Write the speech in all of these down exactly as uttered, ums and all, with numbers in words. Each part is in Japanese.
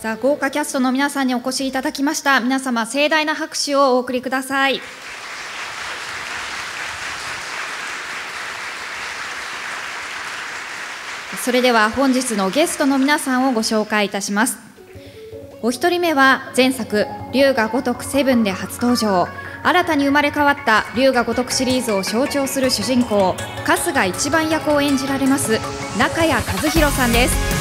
さあ豪華キャストの皆さんにお越しいただきました。皆様盛大な拍手をお送りください。それでは本日のゲストの皆さんをご紹介いたします。お一人目は前作龍が如くセブンで初登場、新たに生まれ変わった龍が如くシリーズを象徴する主人公春日一番役を演じられます中谷和宏さんです。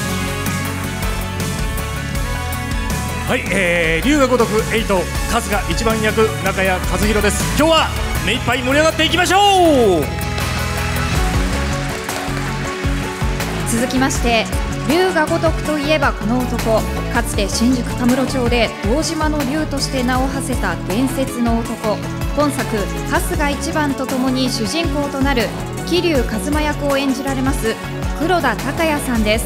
はい、えー、龍が如くはち春日一番役中谷和宏です。今日は目いっぱい盛り上がっていきましょう。続きまして龍が如くといえばこの男、かつて新宿神室町で堂島の龍として名を馳せた伝説の男、本作春日一番とともに主人公となる桐生一馬役を演じられます黒田孝也さんです。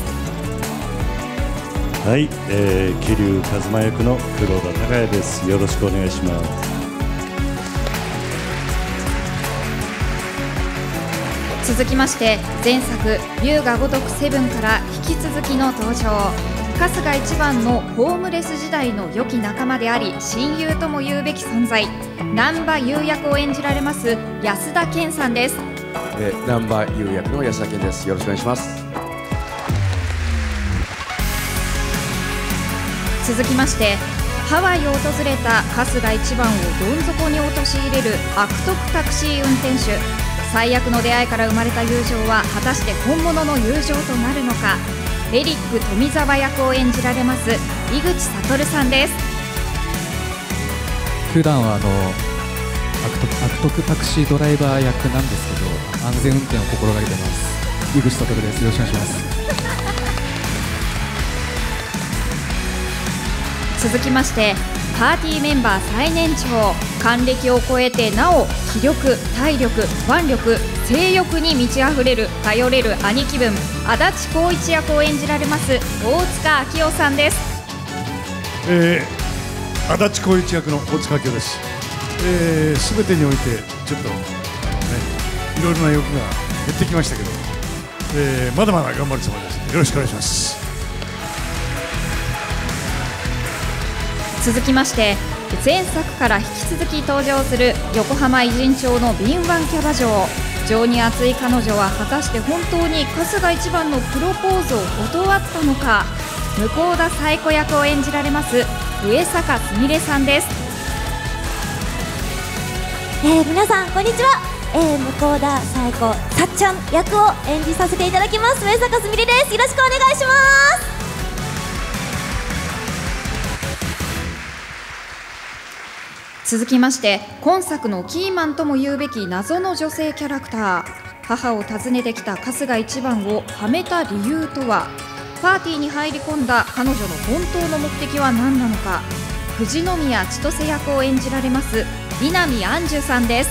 はい、えー、桐生一馬役の黒田孝也です。よろしくお願いします。続きまして前作龍が如くセブンから引き続きの登場、春日一番のホームレス時代の良き仲間であり親友とも言うべき存在、難波優役を演じられます安田顕さんです。え難波優役の安田顕です。よろしくお願いします。続きましてハワイを訪れた春日一番をどん底に陥れる悪徳タクシー運転手、最悪の出会いから生まれた友情は果たして本物の友情となるのか、エリック富澤役を演じられます井口悟さんです。普段はあの悪徳タクシードライバー役なんですけど、安全運転を心がけてます。井口悟です。よろしくお願いします続きましてパーティーメンバー最年長、還暦を超えてなお気力、体力、腕力、性欲に満ち溢れる頼れる兄貴分、安達浩一役を演じられます大塚明夫さんです。えー、安達浩一役の大塚明夫です。えー、全てにおいてちょっと、ね、いろいろな欲が減ってきましたけど、えー、まだまだ頑張るつもりです。よろしくお願いします。続きまして前作から引き続き登場する横浜偉人町の敏腕キャバ嬢、情に熱い彼女は果たして本当に春日一番のプロポーズを断ったのか、向田彩子役を演じられます上坂すみれさんです。えー、皆さんこんにちは、えー、向田彩子さっちゃん役を演じさせていただきます上坂すみれです。よろしくお願いします。続きまして今作のキーマンとも言うべき謎の女性キャラクター、母を訪ねてきた春日一番をはめた理由とは、パーティーに入り込んだ彼女の本当の目的は何なのか、富士宮千歳役を演じられます南杏樹さんです。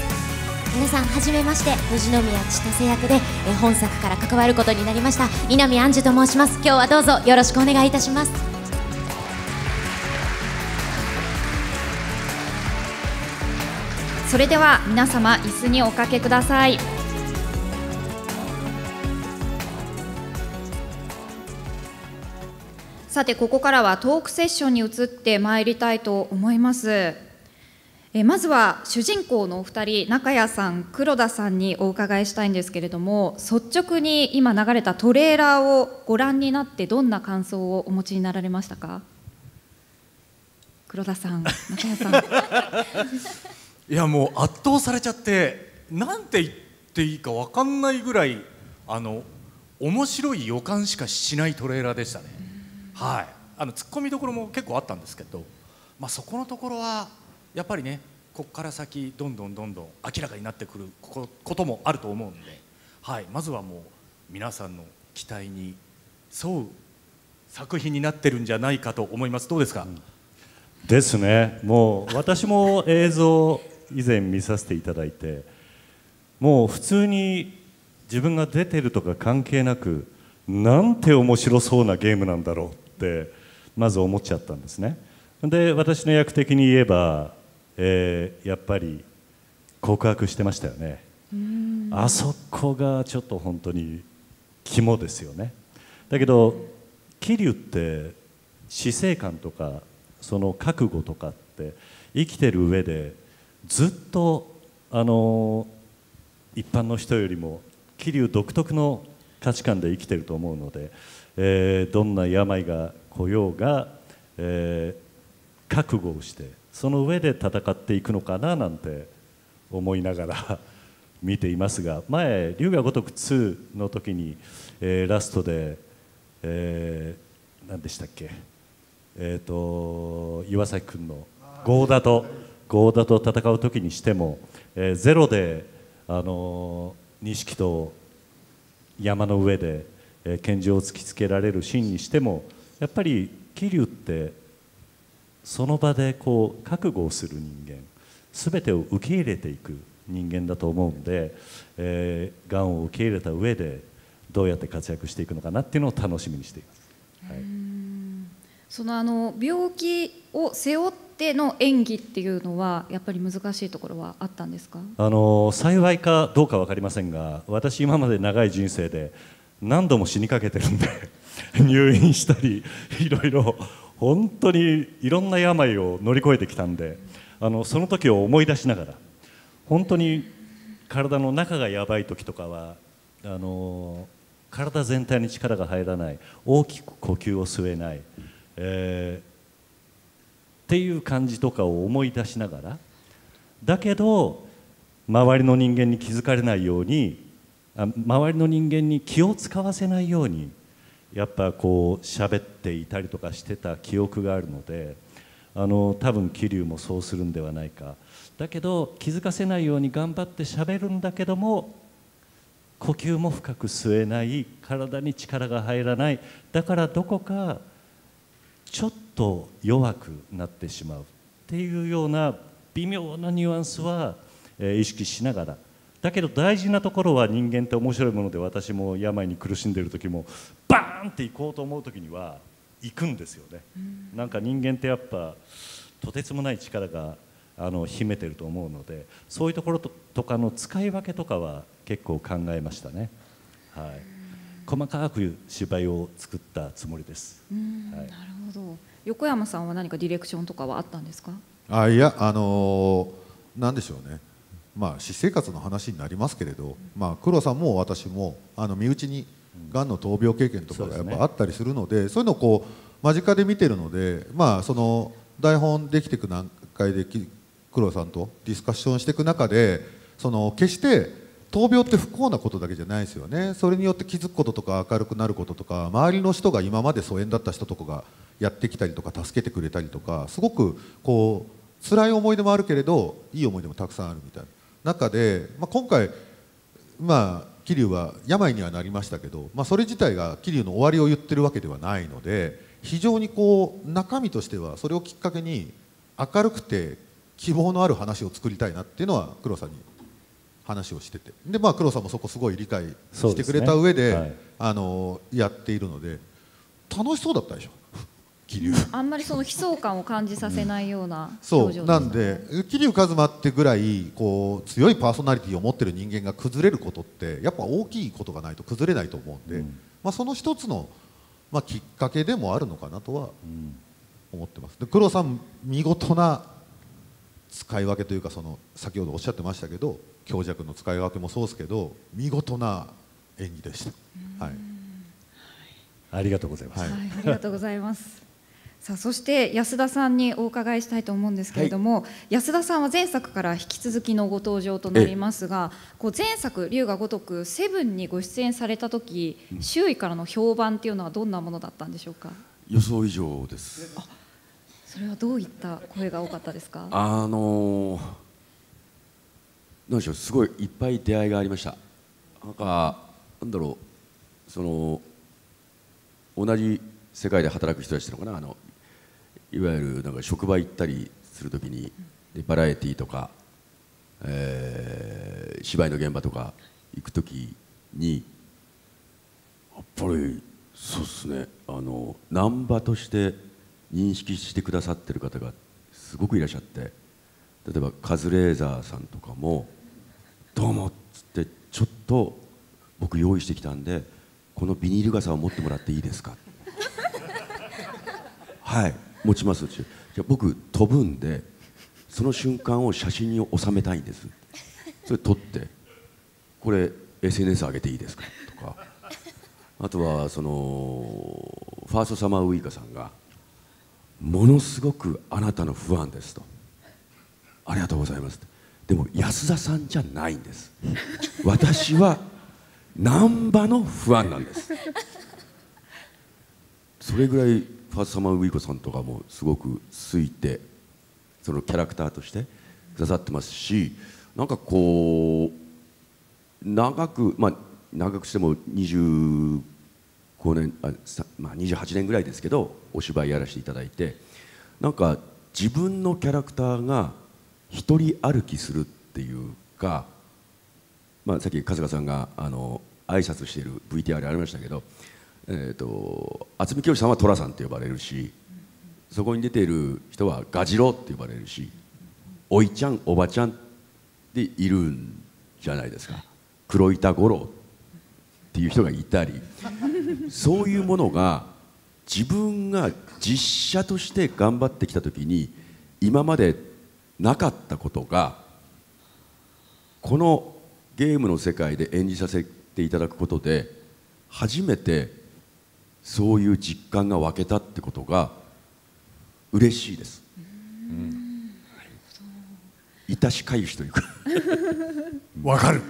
皆さんはじめまして、富士宮千歳役で本作から関わることになりました南杏樹と申します。今日はどうぞよろしくお願いいたします。それでは皆様椅子におかけください。さてここからはトークセッションに移ってまいりたいと思います。えまずは主人公のお二人中谷さん黒田さんにお伺いしたいんですけれども、率直に今流れたトレーラーをご覧になってどんな感想をお持ちになられましたか。黒田さん中谷さんいやもう圧倒されちゃってなんて言っていいか分かんないぐらいあの面白い予感しかしないトレーラーでしたね。はい、あのツッコミどころも結構あったんですけど、まあ、そこのところはやっぱりねここから先どんどんどんどん明らかになってくることもあると思うんで、はい、まずはもう皆さんの期待に沿う作品になってるんじゃないかと思います。どうですか。うん、ですね。もう私も映像以前見させていただいて、もう普通に自分が出てるとか関係なくなんて面白そうなゲームなんだろうってまず思っちゃったんですね。で私の役的に言えば、えー、やっぱり告白してましたよね。あそこがちょっと本当に肝ですよね。だけど桐生って死生観とかその覚悟とかって生きてる上でずっとあの一般の人よりも桐生独特の価値観で生きてると思うので、えー、どんな病が来ようが、えー、覚悟をしてその上で戦っていくのかななんて思いながら見ていますが、前龍が如くツーの時に、えー、ラストで、えー、何でしたっけ、えー、と岩崎君の合田と合田と戦う時にしても、えー、ゼロであの錦と山の上で、えー、拳銃を突きつけられるシーンにしても、やっぱり桐生ってその場でこう覚悟をする人間、全てを受け入れていく人間だと思うんで、えー、がんを受け入れた上でどうやって活躍していくのかなっていうのを楽しみにしています。はい、そのあの病気を背負っての演技っていうのはやっぱり難しいところはあったんですか？あの幸いかどうか分かりませんが、私今まで長い人生で何度も死にかけてるんで入院したりいろいろ本当にいろんな病を乗り越えてきたんで、あのその時を思い出しながら、本当に体の中がやばい時とかはあの体全体に力が入らない、大きく呼吸を吸えない、えー、っていう感じとかを思い出しながら、だけど周りの人間に気づかれないように、あ周りの人間に気を使わせないようにやっぱこう喋っていたりとかしてた記憶があるので、あの多分桐生もそうするんではないか。だけど気づかせないように頑張って喋るんだけども、呼吸も深く吸えない、体に力が入らない、だからどこかちょっと弱くなってしまうっていうような微妙なニュアンスは、えー、意識しながら、だけど大事なところは人間って面白いもので、私も病に苦しんでいる時もバーンって行こうと思う時には行くんですよね。うん、なんか人間ってやっぱとてつもない力があの秘めてると思うので、そういうところ と, とかの使い分けとかは結構考えましたね。はい、細かく芝居を作ったつもりです。うん、はい、なるほど。横山さんは何かディレクションとかはあったんですか？あ、いや、あのー、なんでしょうね、まあ、私生活の話になりますけれど、まあ、黒さんも私もあの身内にがんの闘病経験とかがやっぱあったりするので、そういうのをこう間近で見てるので、まあ、その台本できていく段階で黒さんとディスカッションしていく中で、その決して闘病って不幸なことだけじゃないですよね。それによって気づくこととか明るくなることとか、周りの人が今まで疎遠だった人とかがやってきたりとか助けてくれたりとか、すごくこう辛い思い出もあるけれどいい思い出もたくさんあるみたいな中で、まあ、今回、まあ、桐生は病にはなりましたけど、まあ、それ自体が桐生の終わりを言ってるわけではないので、非常にこう中身としてはそれをきっかけに明るくて希望のある話を作りたいなっていうのは黒さんに話をしてて、で、まあ、黒さんもそこすごい理解してくれた上で、そうですね。はい、あのやっているので楽しそうだったでしょ桐生あんまりその悲壮感を感じさせないような表情、ね、そうなんで、桐生一馬ってぐらいこう強いパーソナリティを持ってる人間が崩れることってやっぱ大きいことがないと崩れないと思うんで、うん、まあ、その一つの、まあ、きっかけでもあるのかなとは思ってます。で、黒さん見事な使い分けというか、その先ほどおっしゃってましたけど強弱の使い分けもそうですけど、見事な演技でした。はい、ありがとうございます。はい、ありがとうございます。さあ、そして安田さんにお伺いしたいと思うんですけれども、はい、安田さんは前作から引き続きのご登場となりますが、こう前作「龍が如くセブン」にご出演された時、うん、周囲からの評判っていうのはどんなものだったんでしょうか？予想以上です。あ、それはどういった声が多かったですか？あのなんでしょう、すごいいっぱい出会いがありました。なんかなんだろう、その同じ世界で働く人たちなのかな、あのいわゆるなんか職場行ったりするときに、でバラエティーとか、えー、芝居の現場とか行くときに、やっぱりそうですね、あの難波として認識してくださってる方がすごくいらっしゃって、例えばカズレーザーさんとかも「どうも」っつって、ちょっと僕用意してきたんでこのビニール傘を持ってもらっていいですか、はい、持ちますって。じゃあ僕飛ぶんでその瞬間を写真に収めたいんです。それ撮ってこれ エスエヌエス 上げていいですかとか、あとはそのファーストサマーウイカさんがものすごくあなたのファンですと、ありがとうございます。でも安田さんじゃないんです、私は難波のファンなんです。それぐらいファーストサマーウイカさんとかもすごく好いて、そのキャラクターとして刺さってますし、なんかこう長く、まあ長くしてもにじゅうごねん、あ、まあ、にじゅうはちねんぐらいですけどお芝居やらせていただいて、なんか自分のキャラクターが一人歩きするっていうか、まあ、さっき春日さんがあの挨拶している ブイティーアール ありましたけど、えーと、渥美清さんは寅さんって呼ばれるし、そこに出ている人はガジロって呼ばれるし、おいちゃんおばちゃんでいるんじゃないですか、黒板五郎っていう人がいたり、そういうものが自分が実写として頑張ってきた時に今までなかったことがこのゲームの世界で演じさせていただくことで初めてそういう実感が湧けたってことが嬉しいです。いたしかゆしというかわかる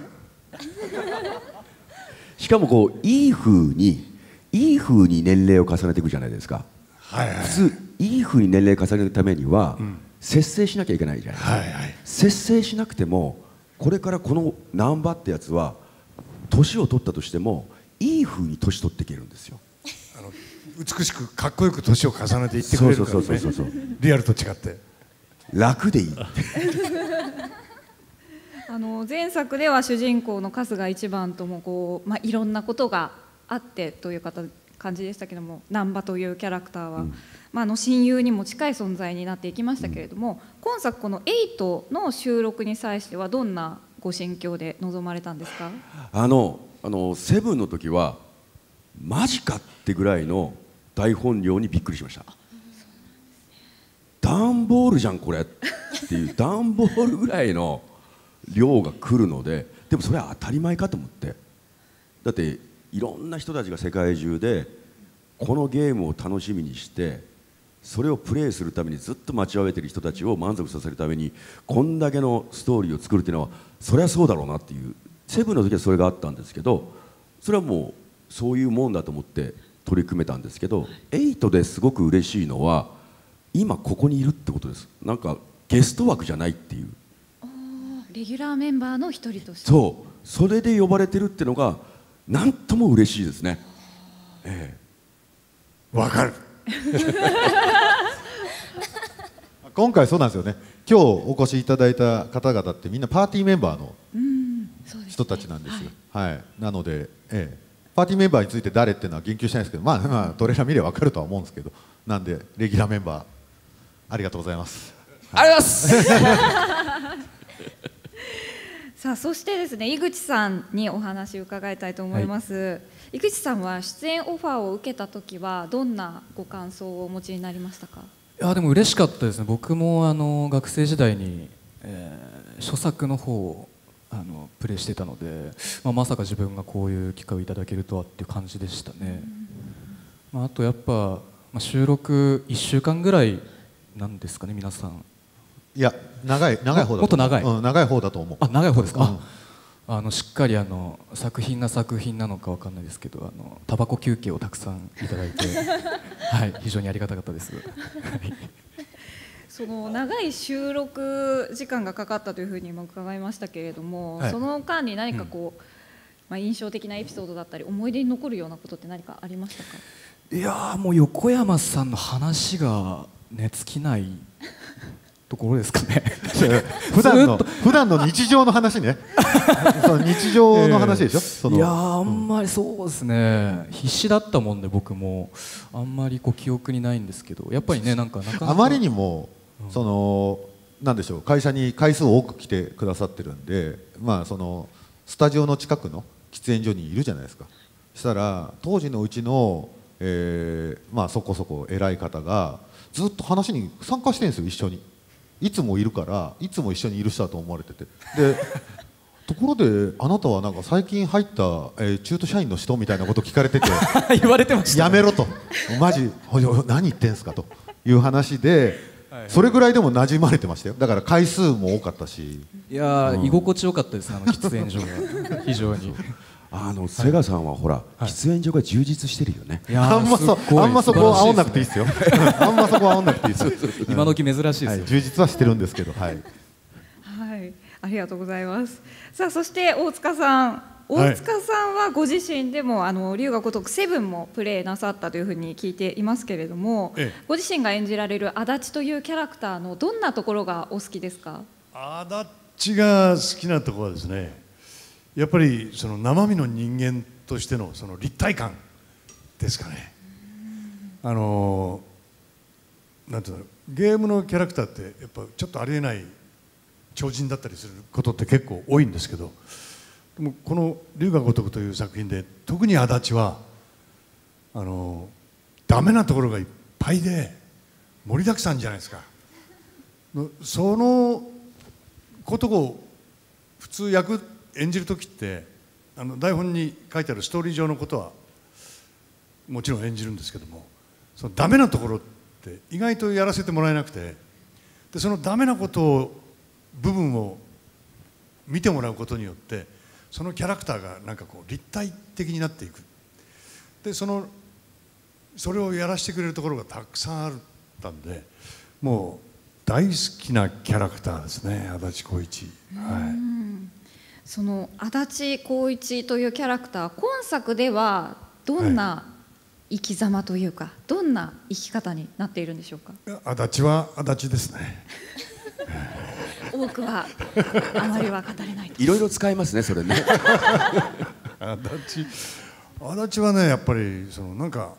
しかもこういい風にいい風に年齢を重ねていくじゃないですか、はいはい、普通いい風に年齢を重ねるためには、うん、節制しなきゃいけないじゃないですか、はいはい、節制しなくてもこれからこの難波ってやつは年を取ったとしてもいい風に年取っていけるんですよ。あの美しくかっこよく年を重ねていってくれるからね、リアルと違って楽でいいあの前作では主人公の春日一番ともこう、まあ、いろんなことがあってという方感じでしたけども、難波というキャラクターは、うん、まあ、あの親友にも近い存在になっていきましたけれども、うん、今作このはちの収録に際してはどんなご心境で臨まれたんですか？あのあのセブンの時はマジかってぐらいの台本量にびっくりしました。段ボールじゃんこれっていう段ボールぐらいの量が来るので、でもそれは当たり前かと思って、だっていろんな人たちが世界中でこのゲームを楽しみにしてそれをプレイするためにずっと待ちわびている人たちを満足させるためにこんだけのストーリーを作るっていうのはそりゃそうだろうなっていう、セブンの時はそれがあったんですけど、それはもうそういうもんだと思って取り組めたんですけど、はちですごく嬉しいのは今ここにいるってことです。なんかゲスト枠じゃないっていう、レギュラーメンバーの一人として、そう、それで呼ばれてるってのがなんとも嬉しいですね。ええ、わかる今回そうなんですよね、今日お越しいただいた方々ってみんなパーティーメンバーの人たちなんですよ、はいはい、なので、ええ、パーティーメンバーについて誰っていうのは言及しないですけど、まあまあトレーラー見ればわかるとは思うんですけど、なんでレギュラーメンバーありがとうございます、はい、ありがとうございますさあそしてですね、井口さんにお話を伺いたいと思います、はい、井口さんは出演オファーを受けた時はどんなご感想をお持ちになりましたか？いやでも嬉しかったですね。僕もあの学生時代に、えー、初作の方をあのプレイしてたので、まあ、まさか自分がこういう機会をいただけるとはっていう感じでしたね、うん、まあ、あとやっぱ、まあ、収録いっしゅうかんぐらいなんですかね、皆さん。いや長い長い方だと思う。もっと長い、うん、長い方だと思う。あ、長い方ですか、うん、あ、あのしっかりあの作品が作品なのかわかんないですけど、あのタバコ休憩をたくさんいただいてはい、非常にありがたかったですその長い収録時間がかかったというふうに今伺いましたけれども、はい、その間に何かこう、うん、まあ、印象的なエピソードだったり思い出に残るようなことって何かありましたか？いやー、もう横山さんの話が、ね、尽きないところですかね普段の普段の日常の話ねその日常の話でしょ、えー、そのいやあんまり、そうですね、必死だったもんで僕もあんまりこう記憶にないんですけど、やっぱりね、なんかなかなかあまりにも、うん、そのなんでしょう、会社に回数を多く来てくださってるんで、まあそのスタジオの近くの喫煙所にいるじゃないですか。したら当時のうちの、えーまあ、そこそこ偉い方がずっと話に参加してるんですよ、一緒に。いつもいるからいつも一緒にいる人だと思われてて、でところであなたはなんか最近入った、えー、中途社員の人みたいなこと聞かれてて言われてました、ね、やめろとマジ何言ってんすかという話で。それぐらいでも馴染まれてましたよ。だから回数も多かったし、いや、うん、居心地よかったです、あの喫煙所が非常に。あの瀬川さんはほら、はい、喫煙所が充実してるよね。あんまそこあんまそこ煽んなくていいですよ。あんまそこ煽んなくていいですよ。今時珍しいですよ、はい。充実はしてるんですけど、はい。はい、ありがとうございます。さあそして大塚さん。大塚さんはご自身でも、はい、あの龍が如くセブンもプレイなさったというふうに聞いていますけれども、ええ、ご自身が演じられる安達というキャラクターのどんなところがお好きですか？安達が好きなところはですね、やっぱりその生身の人間としてのその立体感ですかね。あのなんていうの、ゲームのキャラクターってやっぱちょっとありえない超人だったりすることって結構多いんですけど。でもこの「龍が如く」という作品で特に安達はあのダメなところがいっぱいで盛りだくさんじゃないですか。そのことを普通役演じる時ってあの台本に書いてあるストーリー上のことはもちろん演じるんですけども、そのダメなところって意外とやらせてもらえなくて、でそのダメなことを部分を見てもらうことによってそのキャラクターがなんかこう立体的になっていく。でそのそれをやらせてくれるところがたくさんあったんで、もう大好きなキャラクターですね、安達浩一。はい、その安達浩一というキャラクター、今作ではどんな生き様というか、はい、どんな生き方になっているんでしょうか。安達は安達ですね。多くはあまりは語れない。いろいろ使いますねそれね。安達、安達はねやっぱりそのなんか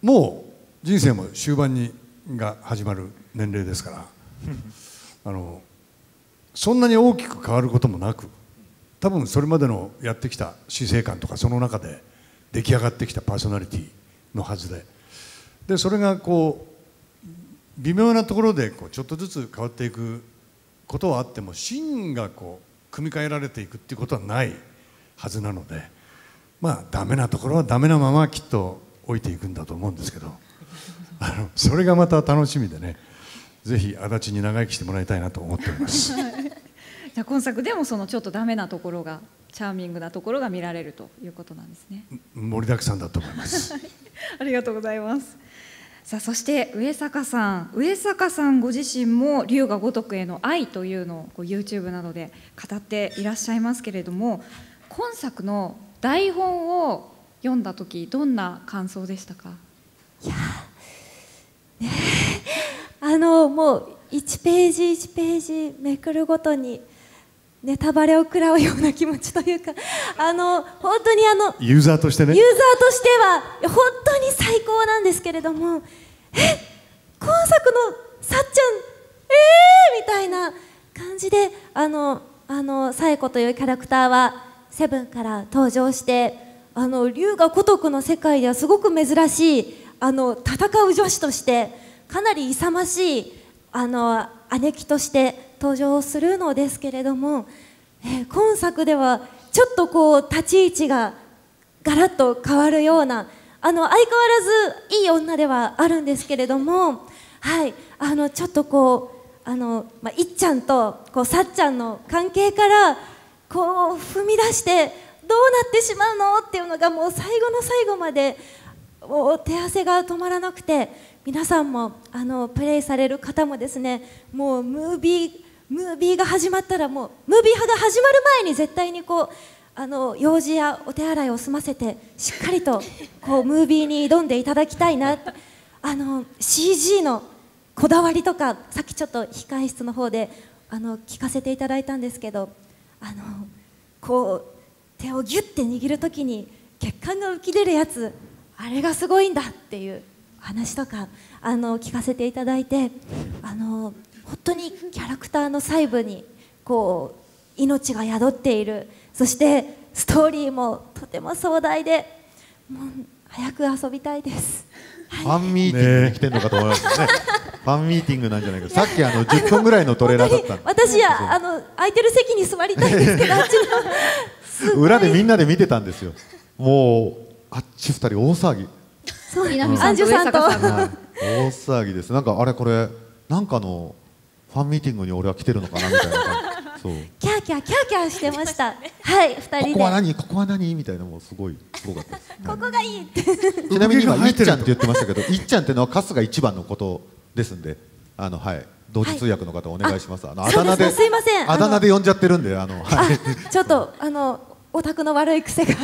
もう人生も終盤にが始まる年齢ですからあのそんなに大きく変わることもなく、多分それまでのやってきた死生観とかその中で出来上がってきたパーソナリティのはずで、でそれがこう微妙なところでこうちょっとずつ変わっていくことはあっても、芯がこう組み替えられていくっていうことはないはずなので、まあダメなところはダメなままきっと置いていくんだと思うんですけど、あのそれがまた楽しみでね、ぜひ安達に長生きしてもらいたいなと思っております。じゃあ今作でもそのちょっとダメなところがチャーミングなところが見られるということなんですね。盛りだくさんだと思います。ありがとうございます。さあそして上坂さん、上坂さんご自身も龍が如くへの愛というのをこう YouTube などで語っていらっしゃいますけれども、今作の台本を読んだ時どんな感想でしたか？いや、ね、あのもういちページいちページめくるごとにネタバレを食らうような気持ちというか、あの本当にあのユーザーとしてね、ユーザーとしては本当に最高なんですけれども、えっ今作のさっちゃんえーみたいな感じで、あのあの冴子というキャラクターはセブンから登場して、あの龍が如くの世界ではすごく珍しい、あの戦う女子としてかなり勇ましいあの姉貴として登場するのですけれども、えー、今作ではちょっとこう立ち位置がガラッと変わるような、あの相変わらずいい女ではあるんですけれども、はい、あのちょっとこうあの、まあ、いっちゃんとこうさっちゃんの関係からこう踏み出してどうなってしまうのっていうのがもう最後の最後までもう手汗が止まらなくて、皆さんもあのプレイされる方もですね、もうムービームービーが始まったらもうムービーが始まる前に絶対にこうあの用事やお手洗いを済ませてしっかりとこうムービーに挑んでいただきたいな。あの シージー のこだわりとかさっきちょっと控え室の方であの聞かせていただいたんですけど、あのこう手をギュッて握るときに血管が浮き出るやつ、あれがすごいんだっていう話とかあの聞かせていただいて、あの本当にキャラクターの細部にこう命が宿っている、そしてストーリーもとても壮大で、もう早く遊びたいです。ファンミーティングに来てるのかと思いますね。ファンミーティングなんじゃないか。さっきあのじゅっぷんぐらいのトレーラーだった。私はあの空いてる席に座りたいんですけど、あっちの裏でみんなで見てたんですよ。もうあっちふたり大騒ぎ。そう、南さんと上坂さん。大騒ぎです。なんかあれこれなんかのファンミーティングに俺は来てるのかなみたいな。そう。キャーキャーキャーキャーしてました。はい、ふたりで。ここは何ここは何みたいなもうすごいすごかったです。ここがいいって。ちなみに今いっちゃんって言ってましたけど、いっちゃんってのは春日一番のこと。ですんで、あのはい、同時通訳の方お願いします。あのあだ名で、すいません、あだ名で呼んじゃってるんで、あのちょっとあのオタクの悪い癖が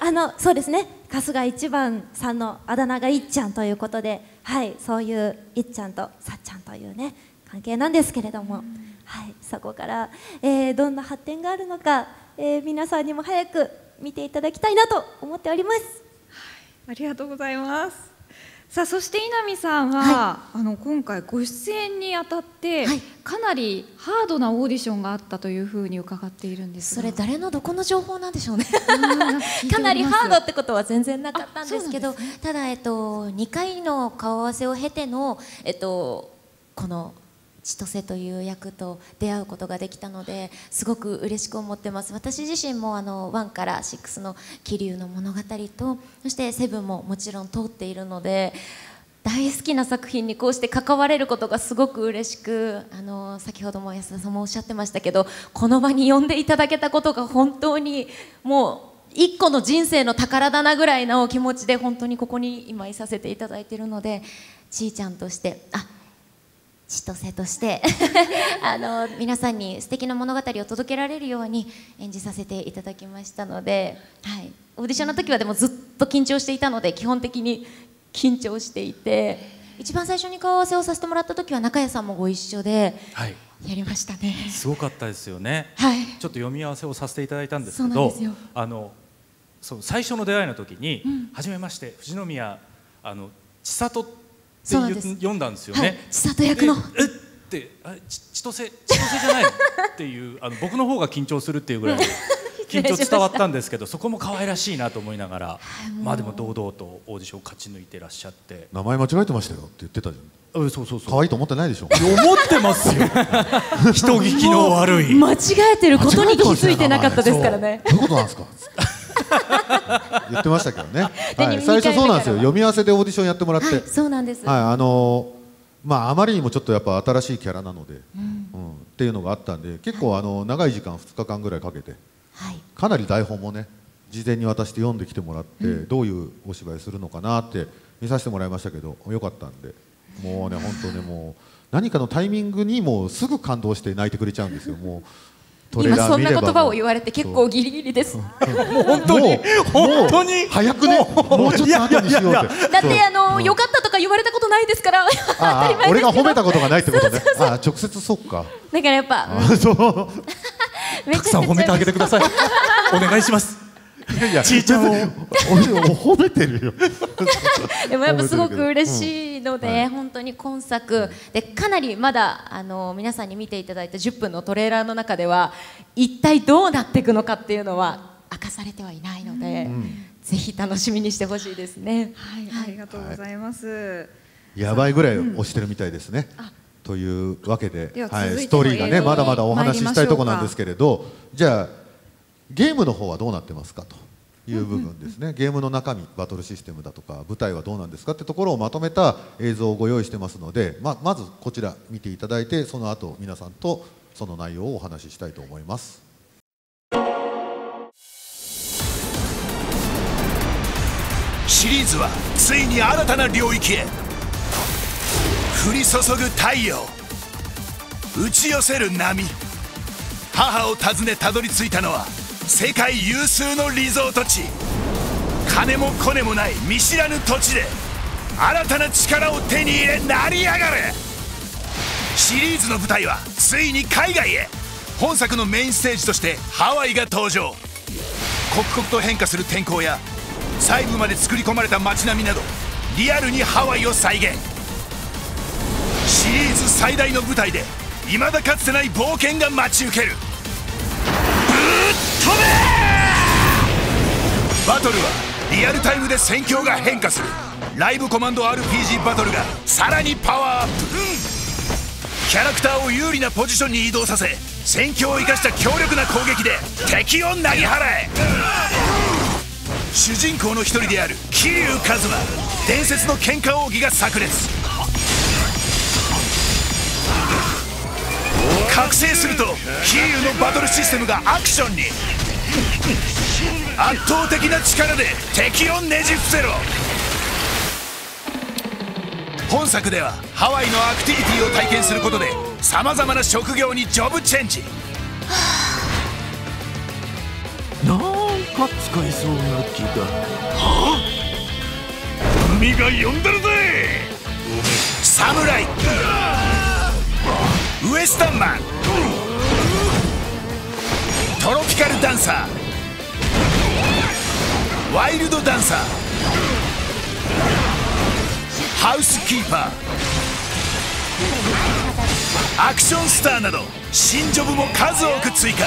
あのそうですね、春日一番さんのあだ名がいっちゃんということで、はい、そういういっちゃんとさっちゃんというね関係なんですけれども、はい、そこから、えー、どんな発展があるのか、えー、皆さんにも早く見ていただきたいなと思っております。はい、ありがとうございます。さあそして稲見さんは、はい、あの今回ご出演にあたって、はい、かなりハードなオーディションがあったというふうに伺っているんですが、それ誰のどこの情報なんでしょうねかなりハードってことは全然なかったんですけど、ね、ただ、えっと、にかいの顔合わせを経ての、えっと、この千歳という役と出会うことができたのですごく嬉しく思ってます。私自身もあのワンからシックスの桐生の物語とそしてセブンももちろん通っているので大好きな作品にこうして関われることがすごく嬉しく、あの先ほども安田さんもおっしゃってましたけどこの場に呼んでいただけたことが本当にもう一個の人生の宝だなぐらいのお気持ちで本当にここに今いさせていただいているので、ちーちゃんとしてあ千歳としてあの皆さんに素敵な物語を届けられるように演じさせていただきましたので、はい、オーディションの時はでもずっと緊張していたので基本的に緊張していて一番最初に顔合わせをさせてもらった時は中谷さんもご一緒でやりましたね、はい、すごかったですよね、はい、ちょっと読み合わせをさせていただいたんですけどあのそう最初の出会いの時に、うん、初めまして富士宮あの千里読んだんですよね。千里役のえって千歳千歳じゃないっていうあの僕の方が緊張するっていうぐらい緊張伝わったんですけどそこも可愛らしいなと思いながらまあでも堂々とオーディションを勝ち抜いてらっしゃって名前間違えてましたよって言ってたじゃん。そうそうそう可愛いと思ってないでしょ。思ってますよ人聞きの悪い間違えてることに気づいてなかったですからね。どういうことなんですか言ってましたけどね、はい、最初そうなんですよ読み合わせでオーディションやってもらって、はい、そうなんです、はい、あのー、まああまりにもちょっとやっぱ新しいキャラなので、うんうん、っていうのがあったんで結構あの長い時間ふつかかんぐらいかけて、はい、かなり台本もね事前に渡して読んできてもらって、うん、どういうお芝居するのかなって見させてもらいましたけどよかったんでもうね本当にもう何かのタイミングにもうすぐ感動して泣いてくれちゃうんですよもう今そんな言葉を言われて結構ギリギリです。もう本当に本当に早くね。もうちょっと後にしようって。だってあの良かったとか言われたことないですから。俺が褒めたことがないってことね。あ直接そうか。だからやっぱたくさん褒めてあげてください。お願いします。いやちーちゃんを褒めてるよ。でもやっぱすごく嬉しい。ので、はい、本当に今作でかなりまだあの皆さんに見ていただいたじゅっぷんのトレーラーの中では一体どうなっていくのかっていうのは明かされてはいないので、うん、ぜひ楽しみにしてほしいですね、はいはい、ありがとうございます、はい、やばいぐらい押してるみたいですね、うん、というわけで、はい、ストーリーがねまだまだお話ししたいところなんですけれどじゃあゲームの方はどうなってますかという部分ですね。ゲームの中身バトルシステムだとか舞台はどうなんですかってところをまとめた映像をご用意してますので ま, まずこちら見ていただいてその後皆さんとその内容をお話ししたいと思います。シリーズはついに新たな領域へ降り注ぐ太陽打ち寄せる波母を訪ねたどり着いたのは世界有数のリゾート地金もコネもない見知らぬ土地で新たな力を手に入れ成り上がれ。シリーズの舞台はついに海外へ。本作のメインステージとしてハワイが登場。刻々と変化する天候や細部まで作り込まれた街並みなどリアルにハワイを再現。シリーズ最大の舞台でいまだかつてない冒険が待ち受ける。バトルはリアルタイムで戦況が変化するライブコマンド アールピージー バトルがさらにパワーアップ、うん、キャラクターを有利なポジションに移動させ、戦況を生かした強力な攻撃で敵をなぎ払え、うん、主人公の一人である桐生一馬、伝説の喧嘩奥義が炸裂。覚醒すると桐生のバトルシステムがアクションに。圧倒的な力で敵をねじ伏せろ。本作ではハワイのアクティビティを体験することでさまざまな職業にジョブチェンジ。なんか使えそうな気が。はあ、海が呼んでるぜ。侍、ウエスタンマン、トロピカルダンサー、ワイルドダンサー、ハウスキーパー、アクションスターなど新ジョブも数多く追加。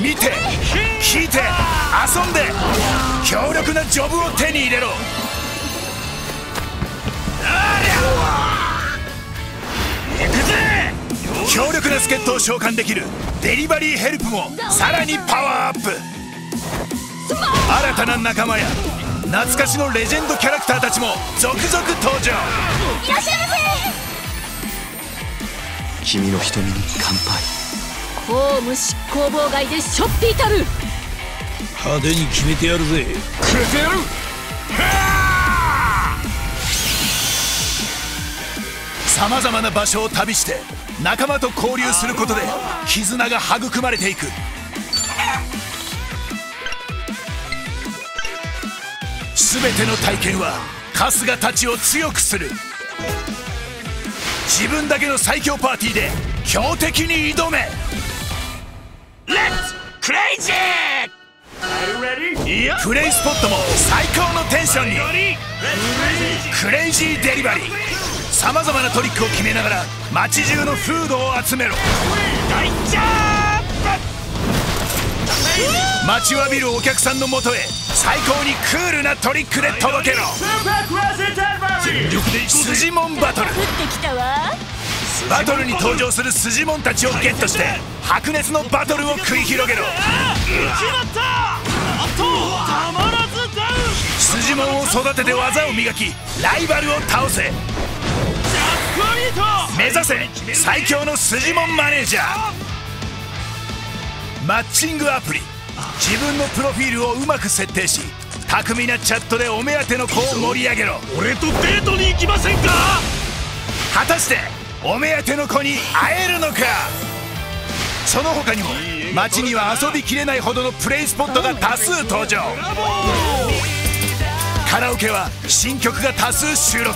見て、聞いて、遊んで、強力なジョブを手に入れろ。強力な助っ人を召喚できるデリバリーヘルプもさらにパワーアップ。新たな仲間や懐かしのレジェンドキャラクターたちも続々登場。いらっしゃいませ。君の瞳に乾杯。公務執行妨害でしょっていたる。派手に決めてやるぜ。くれてやる。さまざまな場所を旅して仲間と交流することで絆が育まれていく。全ての体験は春日たちを強くする。自分だけの最強パーティーで強敵に挑め。レッツクレイジー。プレイスポットも最高のテンションに。クレイジーデリバリー、さまざまなトリックを決めながら街中のフードを集めろ。大ジャンプ。待ちわびるお客さんのもとへ最高にクールなトリックで届けろ。スジモンバトル。バトルに登場するスジモンたちをゲットして白熱のバトルを繰り広げろ。スジモンを育てて技を磨きライバルを倒せ。目指せ最強のスジモンマネージャー。マッチングアプリ、自分のプロフィールをうまく設定し巧みなチャットでお目当ての子を盛り上げろ。俺とデートに行きませんか。果たしてお目当ての子に会えるのか。その他にも街には遊びきれないほどのプレイスポットが多数登場。カラオケは新曲が多数収録。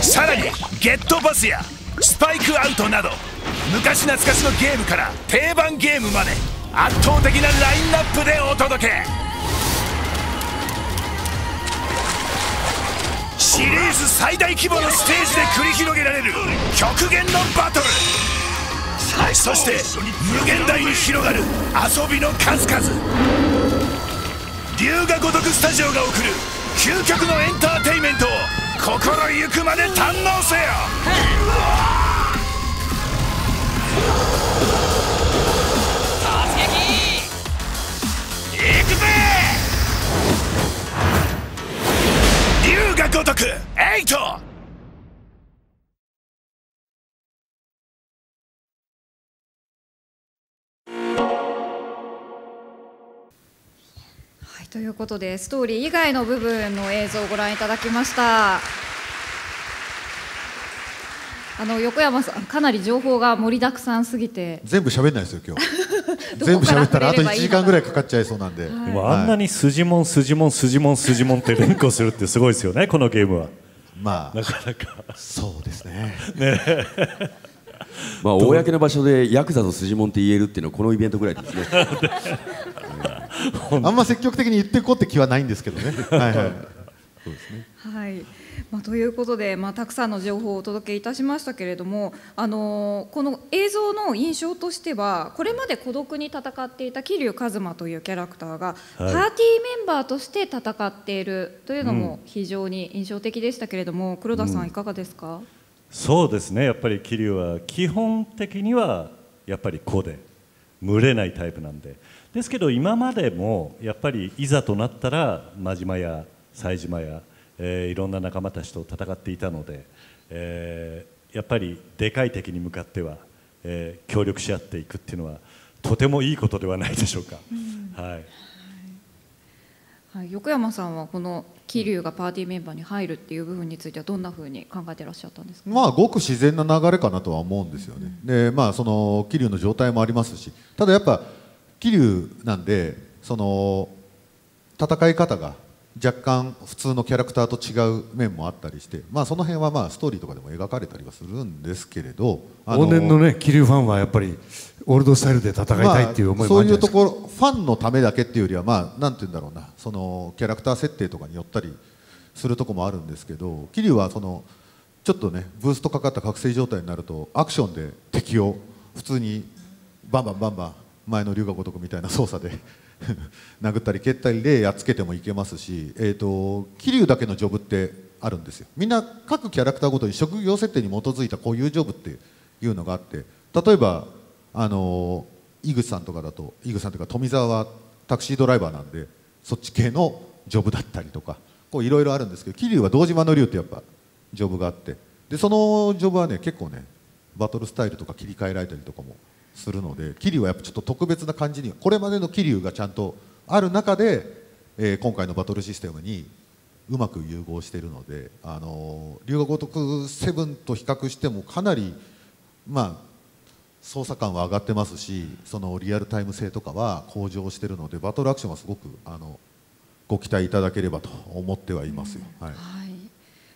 さらにゲットパスやスパイクアウトなど昔懐かしのゲームから定番ゲームまで圧倒的なラインナップでお届け。シリーズ最大規模のステージで繰り広げられる極限のバトル、そして無限大に広がる遊びの数々。龍が如くスタジオが送る究極のエンターテインメントを心ゆくまで堪能せよ。いくぜ龍が如くはち。ということでストーリー以外の部分の映像をご覧いただきました。あの横山さん、かなり情報が盛りだくさんすぎて全部喋んないですよ今日。全部喋ったらあといちじかんぐらいかかっちゃいそうなんで、はい、でもあんなにスジモンスジモンスジモンスジモンって連呼するってすごいですよね。このゲームはまあなかなかそうですね。ねまあ公の場所でヤクザと筋もんって言えるっていうのはこのイベントぐらいですね。あんま積極的に言っていこうって気はないんですけどね。ということで、まあ、たくさんの情報をお届けいたしましたけれども、あのー、この映像の印象としてはこれまで孤独に戦っていた桐生一馬というキャラクターがパーティーメンバーとして戦っているというのも非常に印象的でしたけれども、うん、黒田さんいかがですか？うん、そうですね、やっぱり桐生は基本的にはやっぱり子で群れないタイプなんで、ですけど今までもやっぱりいざとなったら真島や冴島や、えー、いろんな仲間たちと戦っていたので、えー、やっぱりでかい敵に向かっては、えー、協力し合っていくっていうのはとてもいいことではないでしょうか。うん、はい、はい、横山さんはこの桐生がパーティーメンバーに入るっていう部分についてはどんなふうに考えてらっしゃったんですか？まあごく自然な流れかなとは思うんですよね。うん、で、まあその桐生の状態もありますし、ただやっぱ桐生なんでその戦い方が若干普通のキャラクターと違う面もあったりして、まあ、その辺はまあストーリーとかでも描かれたりはするんですけれど、往年のね桐生ファンはやっぱりオールドスタイルで戦いたいっていう思いもあるんじゃないですか。そういうところファンのためだけっていうよりは、まあ、なんて言うんだろうな、そのキャラクター設定とかによったりするとこもあるんですけど、桐生はそのちょっとねブーストかかった覚醒状態になるとアクションで敵を普通にバンバンバンバン前の龍が如くみたいな操作で殴ったり蹴ったりでやっつけてもいけますし、えーと、桐生だけのジョブってあるんですよ。みんな各キャラクターごとに職業設定に基づいたこういうジョブっていうのがあって、例えばあの井口さんとかだと、井口さんというか富澤はタクシードライバーなんでそっち系のジョブだったりとかいろいろあるんですけど、桐生は堂島の龍ってやっぱジョブがあって、でそのジョブはね結構ねバトルスタイルとか切り替えられたりとかもするので、桐生はやっぱちょっと特別な感じにこれまでの桐生がちゃんとある中で、えー、今回のバトルシステムにうまく融合しているので、あのー、龍が如くセブンと比較してもかなり、まあ、操作感は上がってますし、そのリアルタイム性とかは向上しているのでバトルアクションはすごくあのご期待いただければと思ってはいますよ。はい、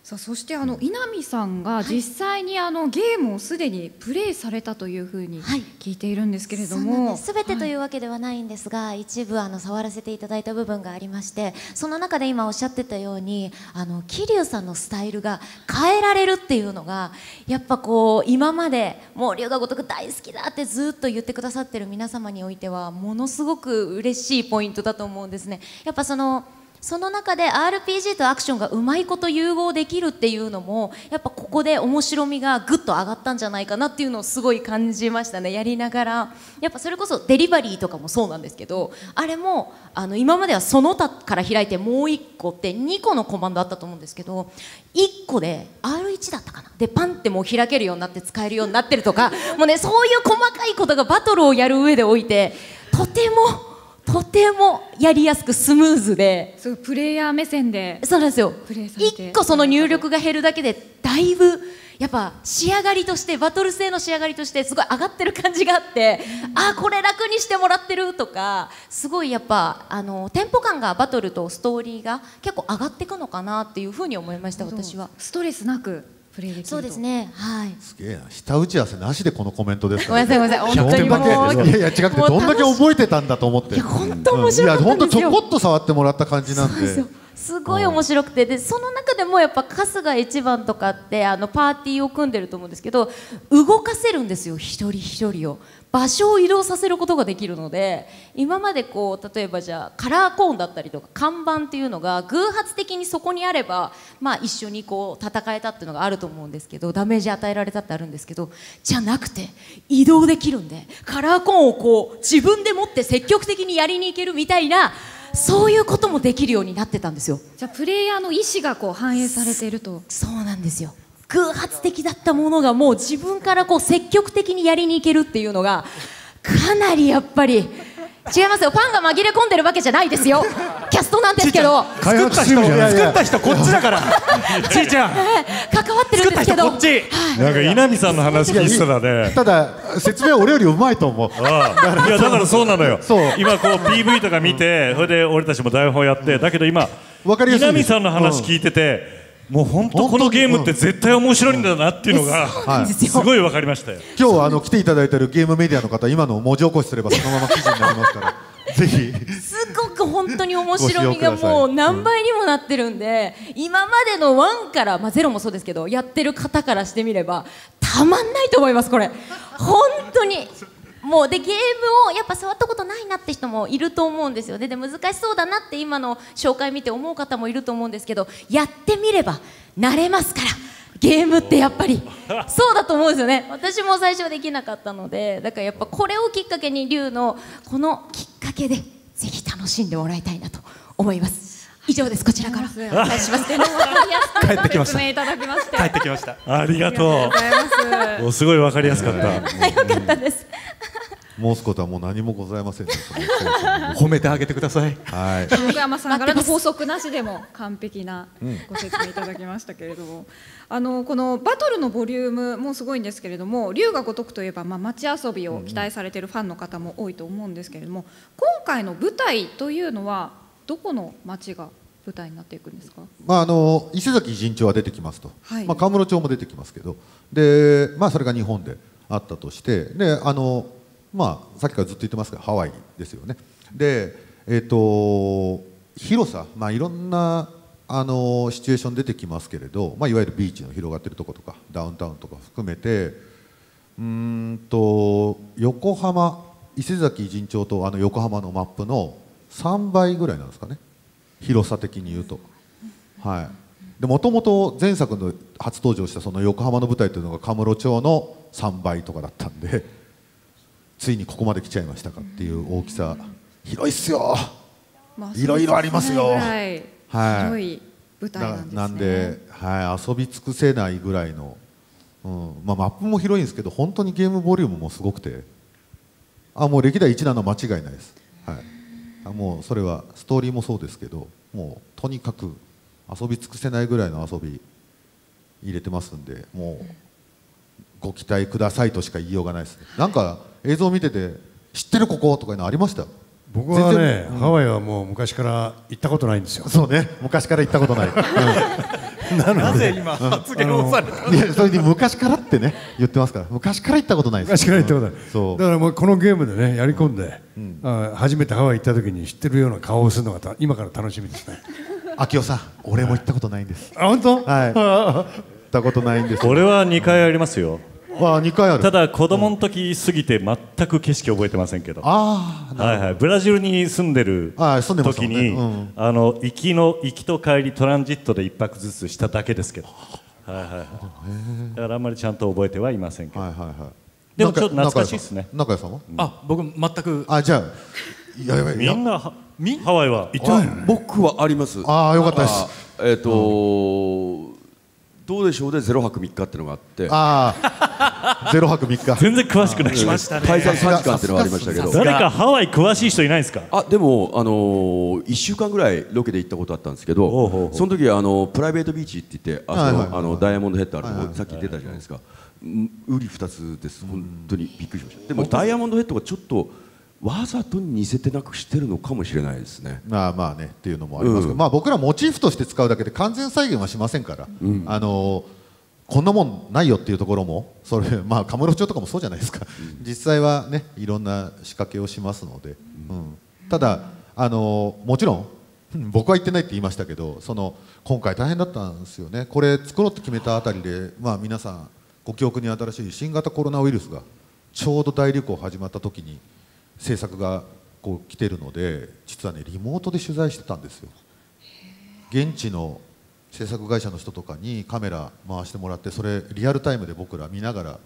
さあそしてあの稲見さんが実際にあのゲームをすでにプレイされたというふうに聞いているんですけれども、すべてというわけではないんですが、一部あの触らせていただいた部分がありまして、その中で今おっしゃってたようにあの桐生さんのスタイルが変えられるっていうのがやっぱこう今までもう龍が如く大好きだってずっと言ってくださってる皆様においてはものすごく嬉しいポイントだと思うんですね。やっぱそのその中で アールピージー とアクションがうまいこと融合できるっていうのもやっぱここで面白みがぐっと上がったんじゃないかなっていうのをすごい感じましたね。やりながらやっぱそれこそデリバリーとかもそうなんですけど、あれもあの今まではその他から開いてもういっこってにこのコマンドあったと思うんですけど、いっこで アールワン だったかなでパンってもう開けるようになって使えるようになってるとかもうね、そういう細かいことがバトルをやる上でおいてとてもとてもやりやすくスムーズで、そうプレイヤー目線で、そうなんですよ。いっこその入力が減るだけでだいぶやっぱ仕上がりとしてバトル性の仕上がりとしてすごい上がってる感じがあって、うん、あーこれ楽にしてもらってるとかすごいやっぱあのテンポ感がバトルとストーリーが結構上がっていくのかなっていうふうに思いました。私はストレスなくプレイできると。そうですね、はい。すげえな、下打ち合わせなしでこのコメントですからね。ごめんなさいごめんなさい、本当にもういやいや違くてどんだけ覚えてたんだと思って。いや本当面白かったんですよ。いや本当ちょこっと触ってもらった感じなんで。そうそうすごい面白くて、でその中でもやっぱ春日一番とかってあのパーティーを組んでると思うんですけど、動かせるんですよ一人一人を、場所を移動させることができるので、今までこう例えばじゃあカラーコーンだったりとか看板っていうのが偶発的にそこにあれば、まあ、一緒にこう戦えたっていうのがあると思うんですけど、ダメージ与えられたってあるんですけど、じゃなくて移動できるんでカラーコーンをこう自分で持って積極的にやりに行けるみたいな。そういうこともできるようになってたんですよ。じゃあプレイヤーの意思がこう反映されていると。そうなんですよ。偶発的だったものがもう自分からこう積極的にやりに行けるっていうのがかなりやっぱり違いますよ。ファンが紛れ込んでるわけじゃないですよ。キャストなんですけど。作った人、作った人こっちだから。ちーちゃん。関わってるんですけど。こっち。なんか稲見さんの話聞いてたらね。ただ説明は俺よりうまいと思う。いやだからそうなのよ。今こう ピーブイ とか見て、それで俺たちも台本やって、だけど今稲見さんの話聞いてて。もう本当このゲームって絶対面白いんだなっていうのがすごい分かりましたよ。今日はあの来ていただいているゲームメディアの方、今の文字起こしすればそのまま記事になりますからぜひすごく本当に面白みがもう何倍にもなってるんで、今までのワンから、まあ、ゼロもそうですけどやってる方からしてみればたまんないと思います。これ本当にもうでゲームをやっぱ触ったことないなって人もいると思うんですよね。で難しそうだなって今の紹介見て思う方もいると思うんですけど、やってみれば慣れますから。ゲームってやっぱりそうだと思うんですよね。私も最初できなかったので、だからやっぱこれをきっかけに龍のこのきっかけでぜひ楽しんでもらいたいなと思います。以上です。こちらからお伝えします。帰ってきました。帰ってきました。ありがとう。すごい分かりやすかった。よかったです。申すことはもう何もございません。褒めてあげてください。横山さんからの法則なしでも完璧なご説明いただきましたけれども、あのこのバトルのボリュームもすごいんですけれども、龍が如くといえば、まあ、街遊びを期待されているファンの方も多いと思うんですけれども、今回の舞台というのはどこの街が舞台になっていくんですか。まああの伊勢崎神町は出てきますと、はい、まあ、川室町も出てきますけど、で、まあ、それが日本であったとして、であのまあ、さっきからずっと言ってますがハワイですよね。で、えー、と広さ、まあ、いろんなあのシチュエーション出てきますけれど、まあ、いわゆるビーチの広がっているところとかダウンタウンとか含めて、うーんと横浜、伊勢崎神町とあの横浜のマップのさんばいぐらいなんですかね、広さ的に言うと。はい。でもともと前作の初登場したその横浜の舞台というのが神室町のさんばいとかだったんで、ついにここまで来ちゃいましたかっていう大きさ。広いっすよ。いろいろありますよ。広い舞台なんですね。なんで、はい、遊び尽くせないぐらいの、うんまあ、マップも広いんですけど、本当にゲームボリュームもすごくて、あもう歴代一なの間違いないです、はい、あもうそれはストーリーもそうですけど、もうとにかく遊び尽くせないぐらいの遊び入れてますんで、もうご期待くださいとしか言いようがないですね。なんか映像を見てて知ってるこことかいうのありました。僕はね、うん、ハワイはもう昔から行ったことないんですよ。そうね、昔から行ったことない。うん、なのでなぜ今発言をされたの。いや、それに昔からってね言ってますから、昔から行ったことないです。昔から行ったことない。そう。だからもうこのゲームでねやり込んで、うんうん、初めてハワイ行った時に知ってるような顔をするのが今から楽しみですね。秋代さん、俺も行ったことないんです。あ、本当？はい。行ったことないんです。俺はにかいありますよ。ああにかいある。ただ子供の時過ぎて全く景色覚えてませんけど、ブラジルに住んでる時に行きの行きと帰りトランジットでいっぱくずつしただけですけど、はいはいはい、だからあんまりちゃんと覚えてはいませんけど、はいはいはい、でもちょっと懐かしいですね。中谷さんは、あ、僕全く、あ、じゃあみんなハワイは行ってないのね。僕はあります。ああ、よかったです。えっとどうでしょうでゼロはくみっかっていうのがあって、ああゼロはくみっか全然詳しくないしましたね。滞在さんじかんっていうのがありましたけど、誰かハワイ詳しい人いないですか。あ、でも、あのー、いっしゅうかんぐらいロケで行ったことあったんですけど、その時あのプライベートビーチって言って、あのダイヤモンドヘッドあれさっき出たじゃないですか、うり二つです。本当にびっくりしました。でもダイヤモンドヘッドがちょっとわざと似せてなくしてるのかもしれないですね。まあまあねっていうのもありますけど、うん、まあ僕らモチーフとして使うだけで完全再現はしませんから、うん、あのこんなもんないよっていうところも、それまあ神室町とかもそうじゃないですか、うん、実際はねいろんな仕掛けをしますので、うんうん、ただあのもちろん僕は行ってないって言いましたけど、その今回大変だったんですよね。これ作ろうって決めたあたりで、まあ、皆さんご記憶に新しい新型コロナウイルスがちょうど大流行始まった時に制作がこう来てるので、実はねリモートで取材してたんですよ。現地の制作会社の人とかにカメラ回してもらって、それリアルタイムで僕ら見ながら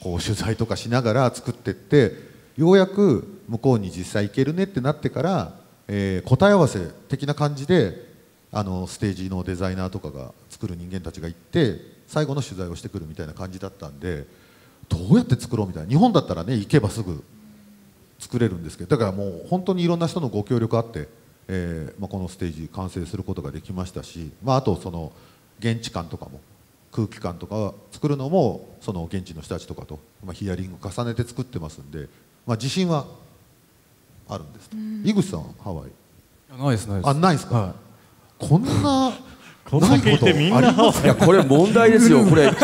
こう取材とかしながら作ってって、ようやく向こうに実際行けるねってなってから、え答え合わせ的な感じであのステージのデザイナーとかが作る人間たちが行って最後の取材をしてくるみたいな感じだったんで、どうやって作ろうみたいな。日本だったらね行けばすぐ作れるんですけど、だからもう本当にいろんな人のご協力あって、えーまあ、このステージ完成することができましたし、まあ、あとその現地感とかも空気感とか作るのもその現地の人たちとかと、まあ、ヒアリング重ねて作ってますんで、まあ、自信はあるんですと。井口さんはハワイないです。ないです。あ、ないですか、はい、こんなこんだけいてみんなハワイ。いやこれ問題ですよこれ。こ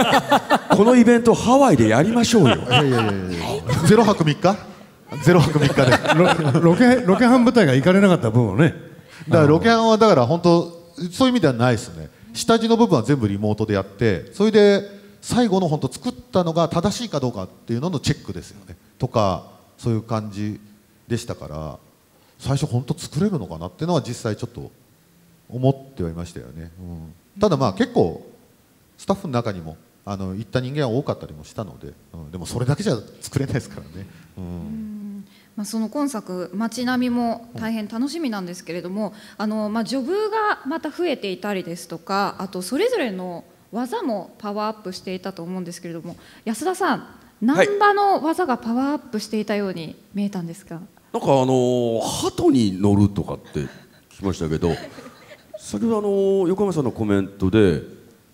のイベントハワイでやりましょうよ。いやいやいやゼロ泊みっか？ゼロ泊みっかでロケロケハン部隊が行かれなかった分をね。だからロケハンはだから本当そういう意味ではないですね。下地の部分は全部リモートでやって、それで最後の本当作ったのが正しいかどうかっていうののチェックですよね。とかそういう感じでしたから、最初本当作れるのかなっていうのは実際ちょっと思ってはいましたよね。うん、ただまあ結構スタッフの中にもあの行った人間は多かったりもしたので、うん、でもそれだけじゃ作れないですからね。うんうんまあその今作街並みも大変楽しみなんですけれどもあのまあジョブがまた増えていたりですとかあとそれぞれの技もパワーアップしていたと思うんですけれども安田さん難波の技がパワーアップしていたように見えたんですが、はい、なんかあの鳩に乗るとかって聞きましたけど先ほどあの横山さんのコメントで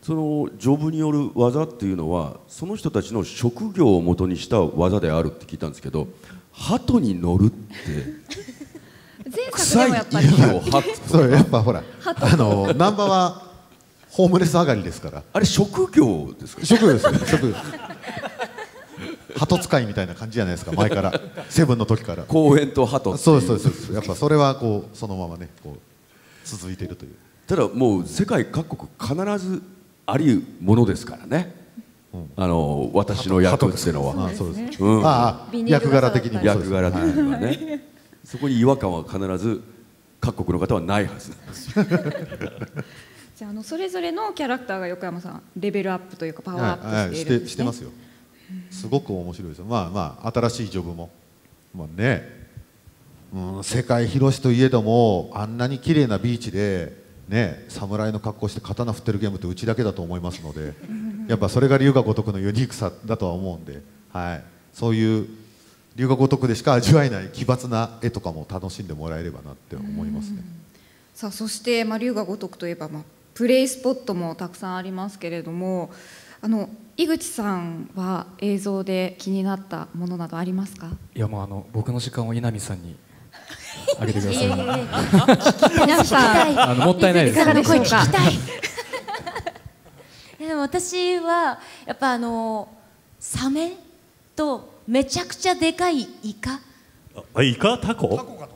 そのジョブによる技っていうのはその人たちの職業をもとにした技であるって聞いたんですけど鳩に乗るって臭い息を吐くそうやっぱほらあの難波はホームレス上がりですからあれ職業ですか職業ですね職業鳩使いみたいな感じじゃないですか前からセブンの時から公園と鳩そうですそうですやっぱそれはこうそのままねこう続いているというただもう世界各国必ずあり得るものですからねあの私の役っていうのは役柄的に役柄的にはねそこに違和感は必ず各国の方はないはずなんですじゃああのそれぞれのキャラクターが横山さんレベルアップというかパワーアップしているんですねしてますよすごく面白いですよまあまあ新しいジョブもまあねうん世界広しといえどもあんなに綺麗なビーチでね侍の格好して刀振ってるゲームってうちだけだと思いますのでやっぱそれが龍が如くのユニークさだとは思うんで、はい、そういう龍が如くでしか味わえない奇抜な絵とかも楽しんでもらえればなって思いますね。さあそして、まあ、龍が如くといえば、まあ、プレイスポットもたくさんありますけれどもあの井口さんは映像で気になったものなどありますか？いやもうあの僕の時間を稲見さんにあげてください。皆さんあのもったいないです。いかがでしょうか？でも私はやっぱあのサメとめちゃくちゃでかいイカ。あイカタコ？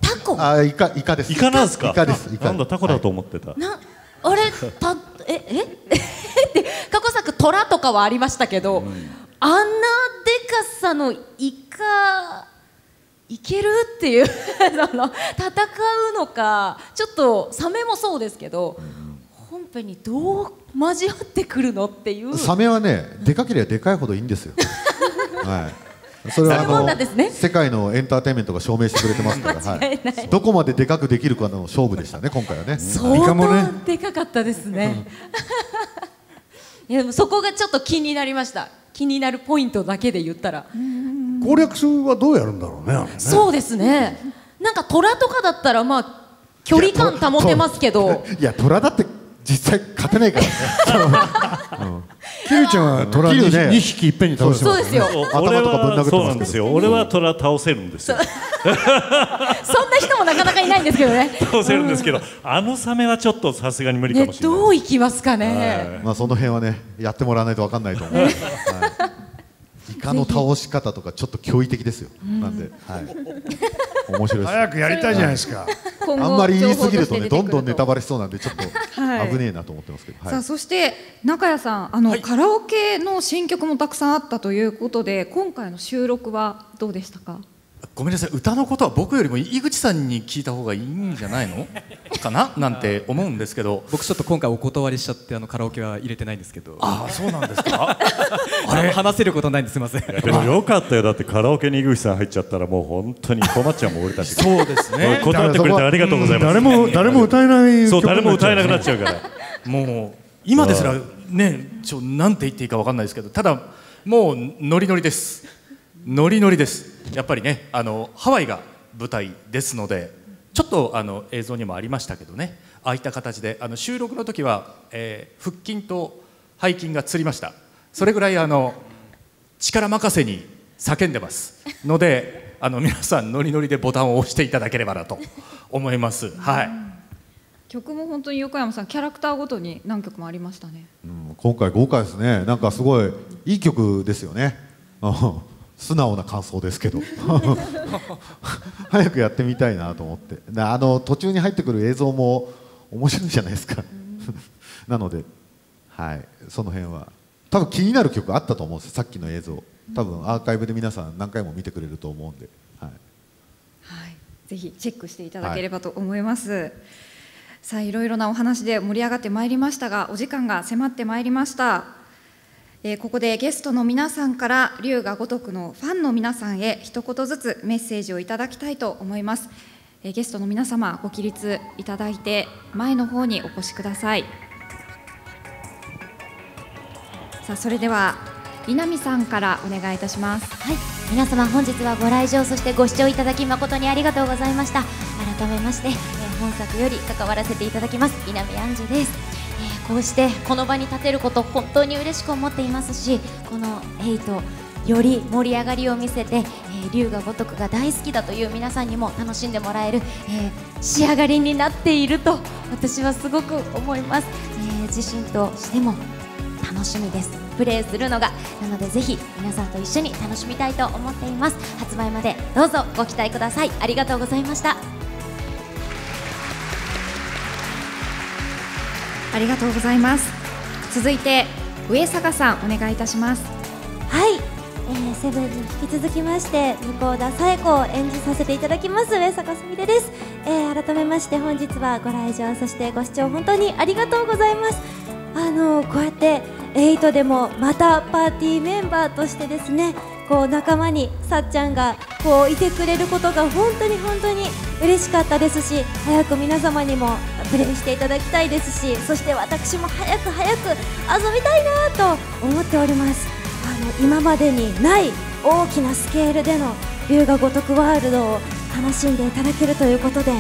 タコ。あイカイカです。イカなんですか？イカです。なんだタコだと思ってた。なあれたええって過去作トラとかはありましたけど、あんなでかさのイカいけるっていうその戦うのかちょっとサメもそうですけど。本編にどう交わってくるのっていうサメはねでかければでかいほどいいんですよ、はい、それはあの、ね、世界のエンターテインメントが証明してくれてますから、はい、どこまででかくできるかの勝負でしたね今回はね相当でかかったですねいやでもそこがちょっと気になりました気になるポイントだけで言ったら攻略はどうやるんだろう ね, あれねそうですねなんか虎とかだったらまあ距離感保てますけどいや虎だって実際勝てないからね。キルちゃんはトラにひきいっぺんに倒してますよ。頭とかぶん殴ってますんですよ。俺はトラ倒せるんですよ。そんな人もなかなかいないんですけどね。倒せるんですけど、あのサメはちょっとさすがに無理かもしれない。どういきますかね。まあその辺はね、やってもらわないとわかんないと思う。イカの倒し方とかちょっと驚異的ですよ。なんで、はい。面白いです。早くやりたいじゃないですか。あんまり言いすぎるとね、どんどんネタバレしそうなんでちょっと危ねえなと思ってますけど。さあそして中谷さん、あのカラオケの新曲もたくさんあったということで、今回の収録はどうでしたか？ごめんなさい、歌のことは僕よりも井口さんに聞いた方がいいんじゃないのかななんて思うんですけど、僕ちょっと今回お断りしちゃってあのカラオケは入れてないんですけど。ああ、そうなんですか。あれ話せることないんです、すみません。でもよかったよ、だってカラオケに井口さん入っちゃったらもう本当に困っちゃうもん俺たち。そうですね。断ってくれてありがとうございます。誰も誰も歌えない。そう、誰も歌えなくなっちゃうから。もう今ですらね、ちょなんて言っていいかわかんないですけど、ただもうノリノリです。ノリノリです。やっぱりね、あのハワイが舞台ですので、ちょっとあの映像にもありましたけどね、ああいった形であの収録の時は、えー、腹筋と背筋がつりました。それぐらいあの力任せに叫んでますので、あの皆さんノリノリでボタンを押していただければなと思います。はい。曲も本当に横山さんキャラクターごとに何曲もありましたね、うん、今回豪華ですね。なんかすごいいい曲ですよね素直な感想ですけど早くやってみたいなと思って、あの途中に入ってくる映像も面白いじゃないですかなので、はい、その辺は多分気になる曲あったと思うんですよ。さっきの映像多分アーカイブで皆さん何回も見てくれると思うんで、はいはい、ぜひチェックしていただければと思います、はい、さあいろいろなお話で盛り上がってまいりましたがお時間が迫ってまいりました。えー、ここでゲストの皆さんから龍が如くのファンの皆さんへ一言ずつメッセージをいただきたいと思います。えー、ゲストの皆様ご起立いただいて前の方にお越しください。さあそれでは稲見さんからお願いいたします。はい、皆様本日はご来場そしてご視聴いただき誠にありがとうございました。改めまして、えー、本作より関わらせていただきます稲見杏樹です。こうしてこの場に立てること本当に嬉しく思っていますし、このはちより盛り上がりを見せて、えー、龍が如くが大好きだという皆さんにも楽しんでもらえる、えー、仕上がりになっていると私はすごく思います。えー、自身としても楽しみです、プレイするのが。なのでぜひ皆さんと一緒に楽しみたいと思っています。発売までどうぞご期待ください。ありがとうございました。ありがとうございます。続いて上坂さんお願いいたします。はい、えー、セブンに引き続きまして向田紗栄子を演じさせていただきます上坂すみれです。えー、改めまして本日はご来場そしてご視聴本当にありがとうございます。あのー、こうやってはちでもまたパーティーメンバーとしてですね、こう仲間にさっちゃんがこういてくれることが本当に本当に嬉しかったですし、早く皆様にもプレイしていただきたいですし、そして私も早く早く遊びたいなと思っております。あの今までにない大きなスケールでの龍が如くワールドを楽しんでいただけるということで、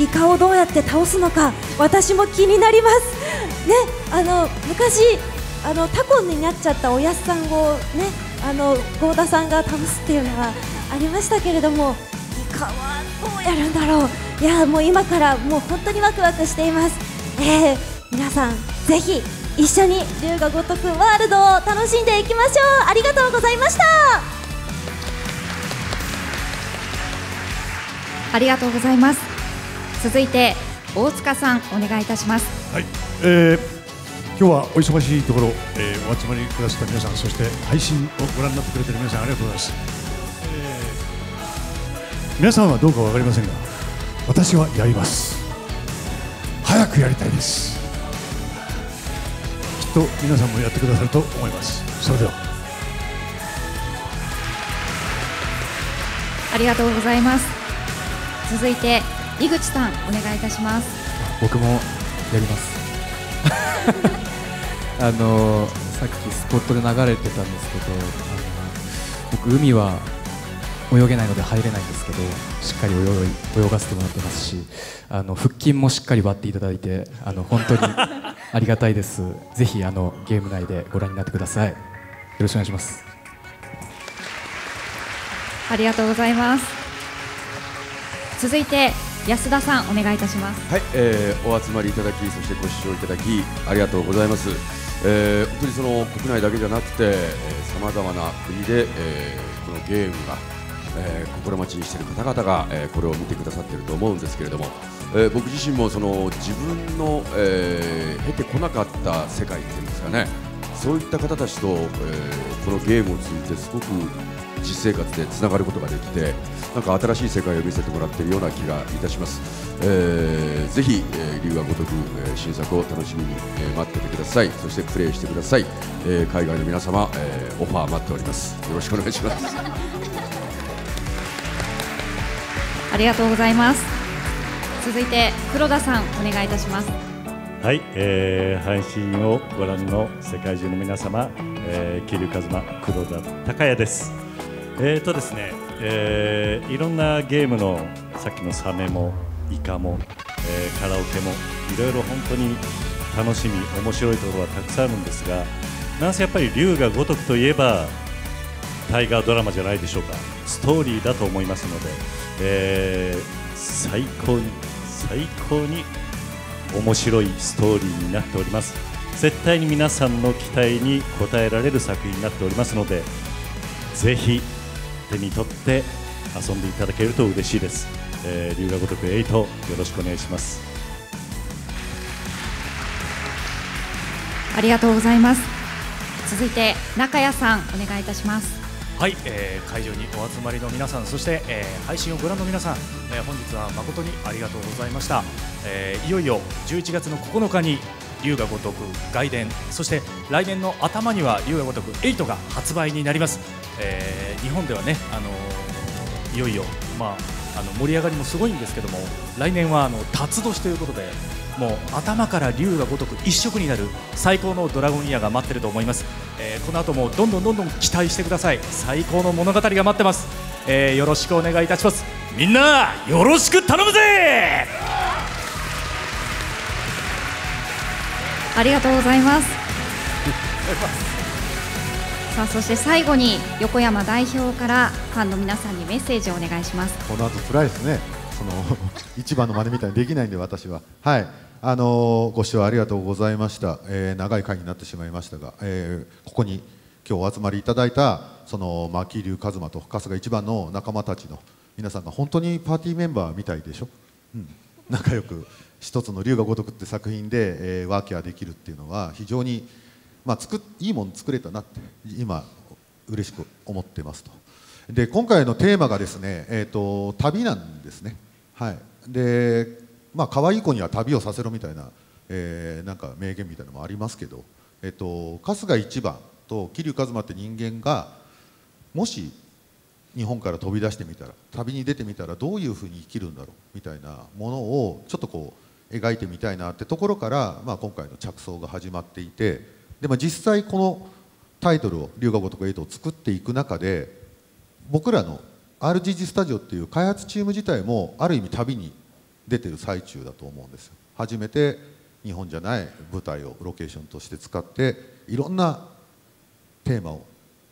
イカをどうやって倒すのか私も気になりますね。あの昔あのタコになっちゃったおやっさんをね、あの郷田さんが倒すっていうのはありましたけれども、イカはどうやるんだろう。いやもう今からもう本当にワクワクしています。えー、皆さんぜひ一緒に龍が如くワールドを楽しんでいきましょう。ありがとうございました。ありがとうございます。続いて大塚さんお願いいたします。はい、えー今日はお忙しいところ、えー、お集まりくださった皆さん、そして配信をご覧になってくれている皆さんありがとうございます、えー、皆さんはどうか分かりませんが私はやります。早くやりたいです。きっと皆さんもやってくださると思います。それではありがとうございます。続いて井口さんお願いいたします。僕もやりますあのさっきスポットで流れてたんですけど、あの僕、海は泳げないので入れないんですけど、しっかり泳い泳がせてもらってますし、あの腹筋もしっかり割っていただいて、あの本当にありがたいですぜひあのゲーム内でご覧になってください。よろしくお願いします。ありがとうございます。続いて安田さんお願いいたします。はい、えー、お集まりいただきそしてご視聴いただきありがとうございます。えー、本当にその国内だけじゃなくてさまざまな国で、えー、このゲームが、えー、心待ちにしている方々が、えー、これを見てくださっていると思うんですけれども、えー、僕自身もその自分の、えー、経てこなかった世界っていうんですかね、そういった方たちと、えー、このゲームを通じてすごく実生活でつながることができて、なんか新しい世界を見せてもらっているような気がいたします。えー、ぜひ、えー、龍が如く、えー、新作を楽しみに、えー、待っててください。そしてプレイしてください。えー、海外の皆様、えー、オファー待っております。よろしくお願いしますありがとうございます。続いて黒田さんお願いいたします。はい、えー、配信をご覧の世界中の皆様、えー、桐生一馬黒田孝也です。えーとですね、えー、いろんなゲームのさっきのサメもイカも、えー、カラオケもいろいろ本当に楽しみ面白いところはたくさんあるんですが、なんせやっぱり龍が如くといえば大河ドラマじゃないでしょうか。ストーリーだと思いますので、えー、最高に最高に面白いストーリーになっております。絶対に皆さんの期待に応えられる作品になっておりますので、ぜひ手に取って遊んでいただけると嬉しいです。えー、龍が如くエイト、よろしくお願いします。ありがとうございます。続いて中谷さん、お願いいたします。はい、えー、会場にお集まりの皆さん、そして、えー、配信をご覧の皆さん、えー、本日は誠にありがとうございました。えー、いよいよじゅういちがつのここのかに龍が如く外伝、そして来年の頭には龍が如くエイトが発売になります。えー、日本ではね、あのー、いよいよ、まあ、あの盛り上がりもすごいんですけども、来年はあの辰年ということで、もう頭から龍が如く一色になる最高のドラゴンイヤーが待ってると思います。えー、この後もどんどんどんどん期待してください。最高の物語が待ってます。えー、よろしくお願いいたします。みんなよろしく頼むぜ。ありがとうございます。さあ、そして最後に横山代表からファンの皆さんにメッセージをお願いします。この後辛いですね、その一番の真似みたいにできないんで私は。はい、あのー、ご視聴ありがとうございました。えー、長い会になってしまいましたが、えー、ここに今日お集まりいただいたその桐生一馬と春日一番の仲間たちの皆さんが本当にパーティーメンバーみたいでしょ、うん、仲良く一つの龍が如くって作品で、えー、ワーキャーできるっていうのは非常に、まあ、作いいもの作れたなって今嬉しく思ってますと。で、今回のテーマがですね、えーと、旅なんですね。はい、でまあ、可愛い子には旅をさせろみたいな、えー、なんか名言みたいなのもありますけど、えっと、春日一番と桐生一馬って人間がもし日本から飛び出してみたら、旅に出てみたらどういうふうに生きるんだろうみたいなものをちょっとこう描いてみたいなってところから、まあ、今回の着想が始まっていて、で、まあ、実際このタイトルを「龍が如くエイト」を作っていく中で、僕らの アールジージー スタジオっていう開発チーム自体もある意味旅に出てる最中だと思うんですよ。初めて日本じゃない舞台をロケーションとして使って、いろんなテーマを、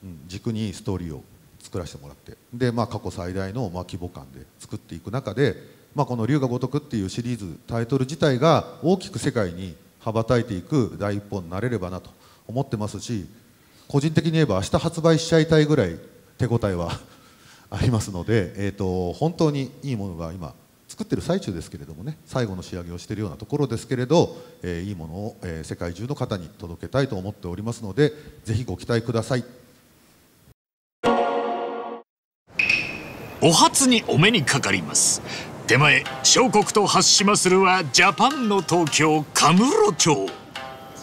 うん、軸にストーリーを作らせてもらって、で、まあ、過去最大のまあ規模感で作っていく中で、まあ、この「龍が如く」っていうシリーズタイトル自体が大きく世界に羽ばたいていく第一歩になれればなと思ってますし、個人的に言えば明日発売しちゃいたいぐらい手応えはありますので、えーと、本当にいいものが今作ってる最中ですけれどもね、最後の仕上げをしているようなところですけれど、えー、いいものを、えー、世界中の方に届けたいと思っておりますので、ぜひご期待ください。お初にお目にかかります。手前小国と初島するはジャパンの東京カムロ町、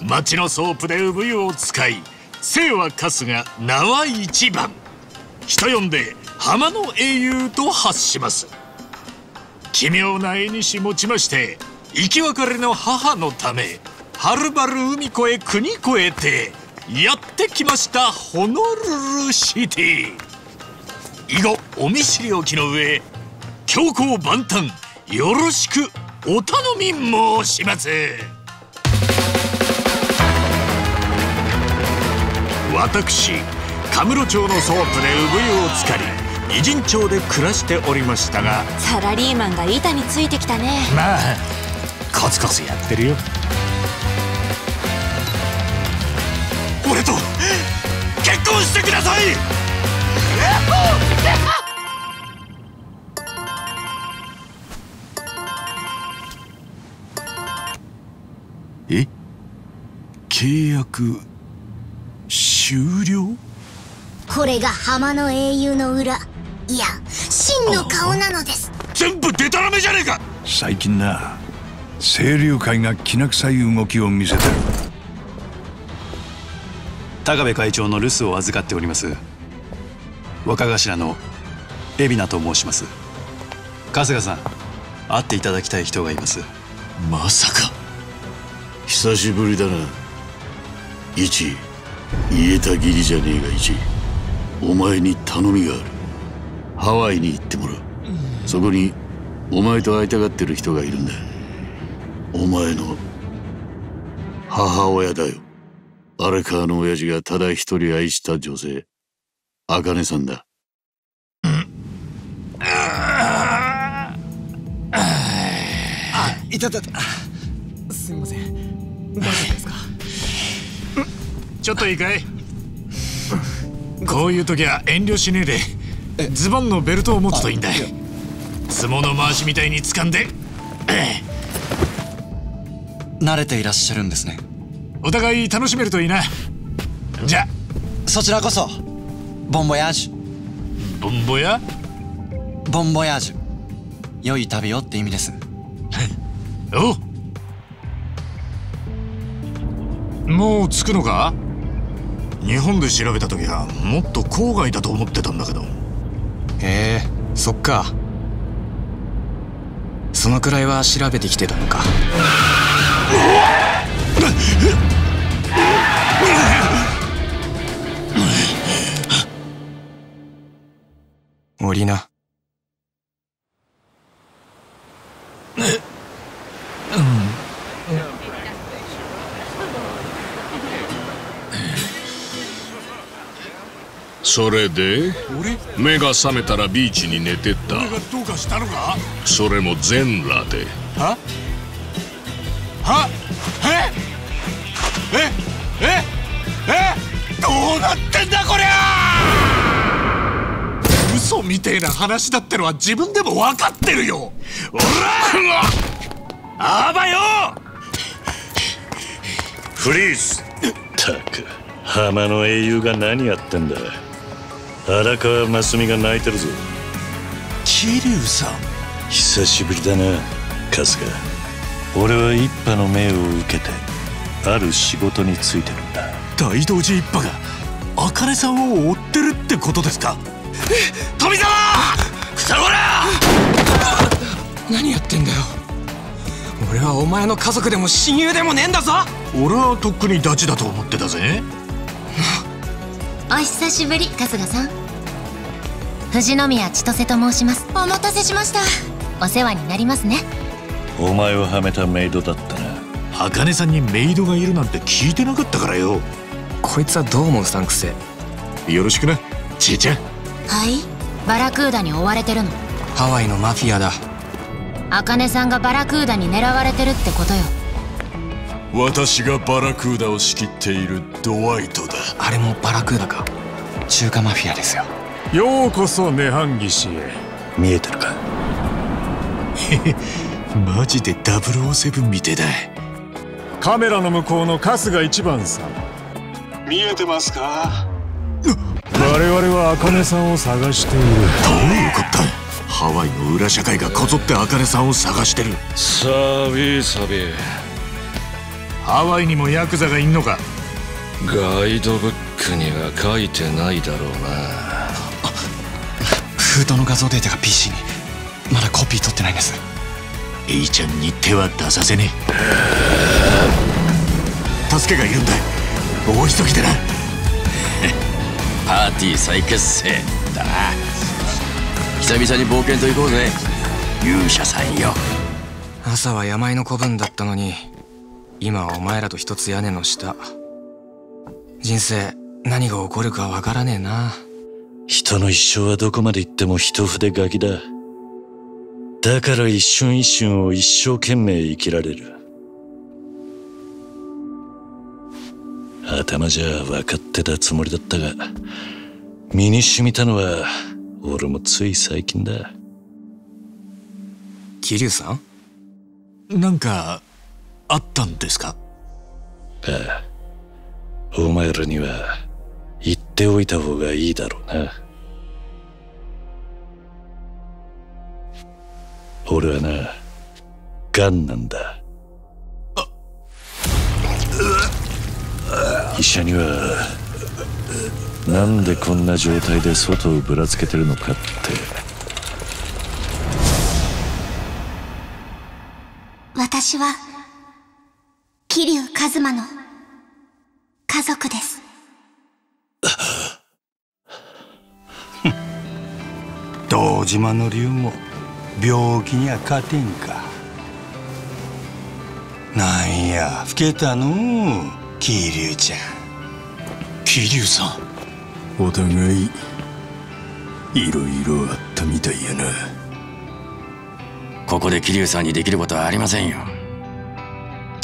町のソープで産湯を使い、姓は春日、名は一番、人呼んで浜の英雄と発します。奇妙な絵にし持ちまして、生き別れの母のためはるばる海越え国越えてやってきましたホノルルシティ。以後お見知りおきの上、強行万端よろしくお頼み申します。私カムロ町のソープで産湯をつかり、異人町で暮らしておりましたが、サラリーマンが板についてきたね。まあコツコツやってるよ。俺と結婚してください。え、契約終了。これが浜の英雄の裏、いや、真の顔なのです。全部デタラメじゃねえか。最近な、清流会がきな臭い動きを見せてる。高部会長の留守を預かっております、若頭の海老名と申します。春日さん、会っていただきたい人がいます。まさか。久しぶりだな一、言えたぎりじゃねえが一、お前に頼みがある。ハワイに行ってもらう。そこにお前と会いたがってる人がいるんだ。お前の母親だよ。荒川の親父がただ一人愛した女性、茜さんだ。うん、ああ、いたたた、すみません。大丈夫ですか？ちょっといいかい？こういう時は遠慮しねえでズボンのベルトを持つといいんだ。相撲の回しみたいに掴んで。慣れていらっしゃるんですね。お互い楽しめるといいな。じゃあそちらこそボンボヤージュ。ボンボヤボンボヤージュ、良い旅をって意味です。おう、もう着くのか？日本で調べた時はもっと郊外だと思ってたんだけど。へえ、そっか。そのくらいは調べてきてたのか。オリナ。それで目が覚めたらビーチに寝てった。それも全裸で。ははええええどうなってんだこりゃ。嘘みてえな話だってのは自分でも分かってるよ。おらあばよフリーズ。ったく浜の英雄が何やってんだ。荒川真澄が泣いてるぞ。桐生さん久しぶりだな春日。俺は一派の命を受けてある仕事に就いてるんだ。大道寺一派が茜さんを追ってるってことですか？富澤草村何やってんだよ。俺はお前の家族でも親友でもねえんだぞ。俺はとっくにダチだと思ってたぜ。お久しぶり春日さん。藤宮千歳と申します。お待たせしました。お世話になりますね。お前をはめたメイドだったな。茜さんにメイドがいるなんて聞いてなかったからよ。こいつはどうもうさんくせ。よろしくなちいちゃん。はい、バラクーダに追われてるの。ハワイのマフィアだ。茜さんがバラクーダに狙われてるってことよ。私がバラクーダを仕切っているドワイトだ。あれもバラクーダか。中華マフィアですよ。ようこそ涅槃岸へ。見えてるか？マジでダブルオーセブンみてえだ。カメラの向こうの春日一番さん見えてますか？我々は茜さんを探している。どういうことだ。ハワイの裏社会がこぞって茜さんを探してる。サビサビ、ハワイにもヤクザがいんのか？ガイドブックには書いてないだろうな。封筒の画像データが ピーシー にまだコピー取ってないんです。エイちゃんに手は出させねえ。助けがいるんだ。大急ぎでな。パーティー再結成だな。久々に冒険と行こうぜ勇者さんよ。朝は病の子分だったのに今はお前らと一つ屋根の下。人生何が起こるかわからねえな。人の一生はどこまで行っても一筆書きだ。だから一瞬一瞬を一生懸命生きられる。頭じゃ分かってたつもりだったが身に染みたのは俺もつい最近だ。桐生さんなんかあったんですか？ああ、お前らには言っておいた方がいいだろうな。俺はな、ガンなんだ。医者にはなんでこんな状態で外をぶらつけてるのかって。私は桐生一馬の家族です。堂島の竜も病気には勝てんか。なんや老けたの桐生ちゃん。桐生さんお互いいろいろあったみたいやな。ここで桐生さんにできることはありませんよ。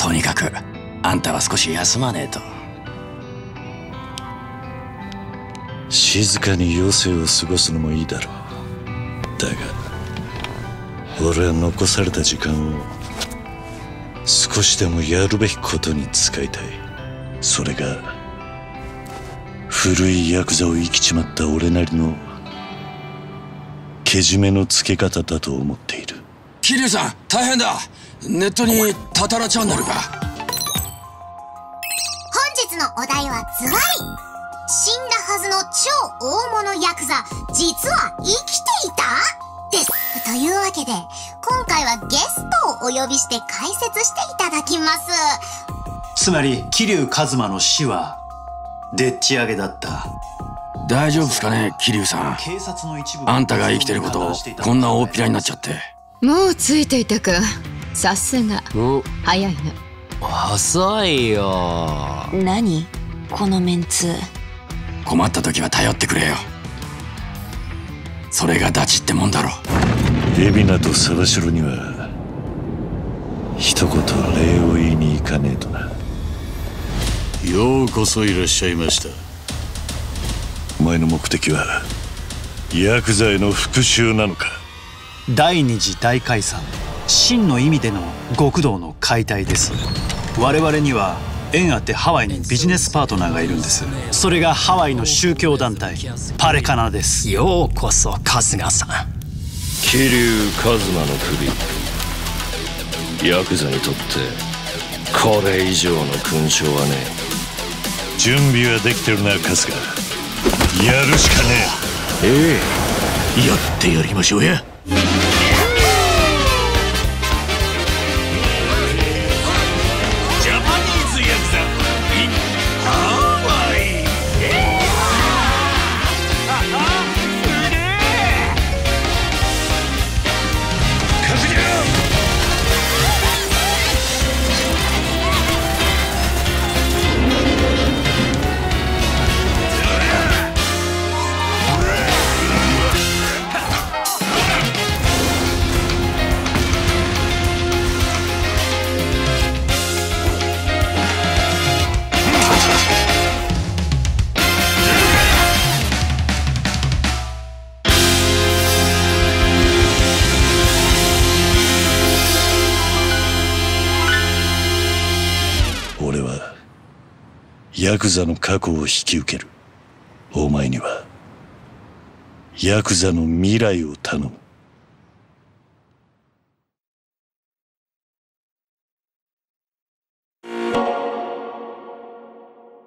とにかくあんたは少し休まねえと。静かに余生を過ごすのもいいだろう。だが俺は残された時間を少しでもやるべきことに使いたい。それが古いヤクザを生きちまった俺なりのけじめのつけ方だと思っている。桐生さん大変だ。ネットにタタラチャンネルが。本日のお題はズバリ、死んだはずの超大物ヤクザ実は生きていたです。というわけで今回はゲストをお呼びして解説していただきます。つまり桐生一馬の死はでっち上げだった。大丈夫ですかね桐生さん。あんたが生きてることをこんな大っぴらになっちゃって。もうついていたか。さすが早いな。遅いよ。何このメンツ。困った時は頼ってくれよ。それがダチってもんだろ。海老名と沢城には一言礼を言いに行かねえとな。ようこそいらっしゃいました。お前の目的はヤクザへの復讐なのか。第二次大解散、真の意味での極道の解体です。我々には縁あってハワイにビジネスパートナーがいるんです。それがハワイの宗教団体パレカナです。ようこそ春日さん。桐生一馬の首、ヤクザにとってこれ以上の勲章はねえ。準備はできてるな春日。やるしかねえ。ええ、やってやりましょうや。ジャパニーズヤクザ in ハワイ。すげえ。確認。ヤクザの過去を引き受ける。お前にはヤクザの未来を頼む。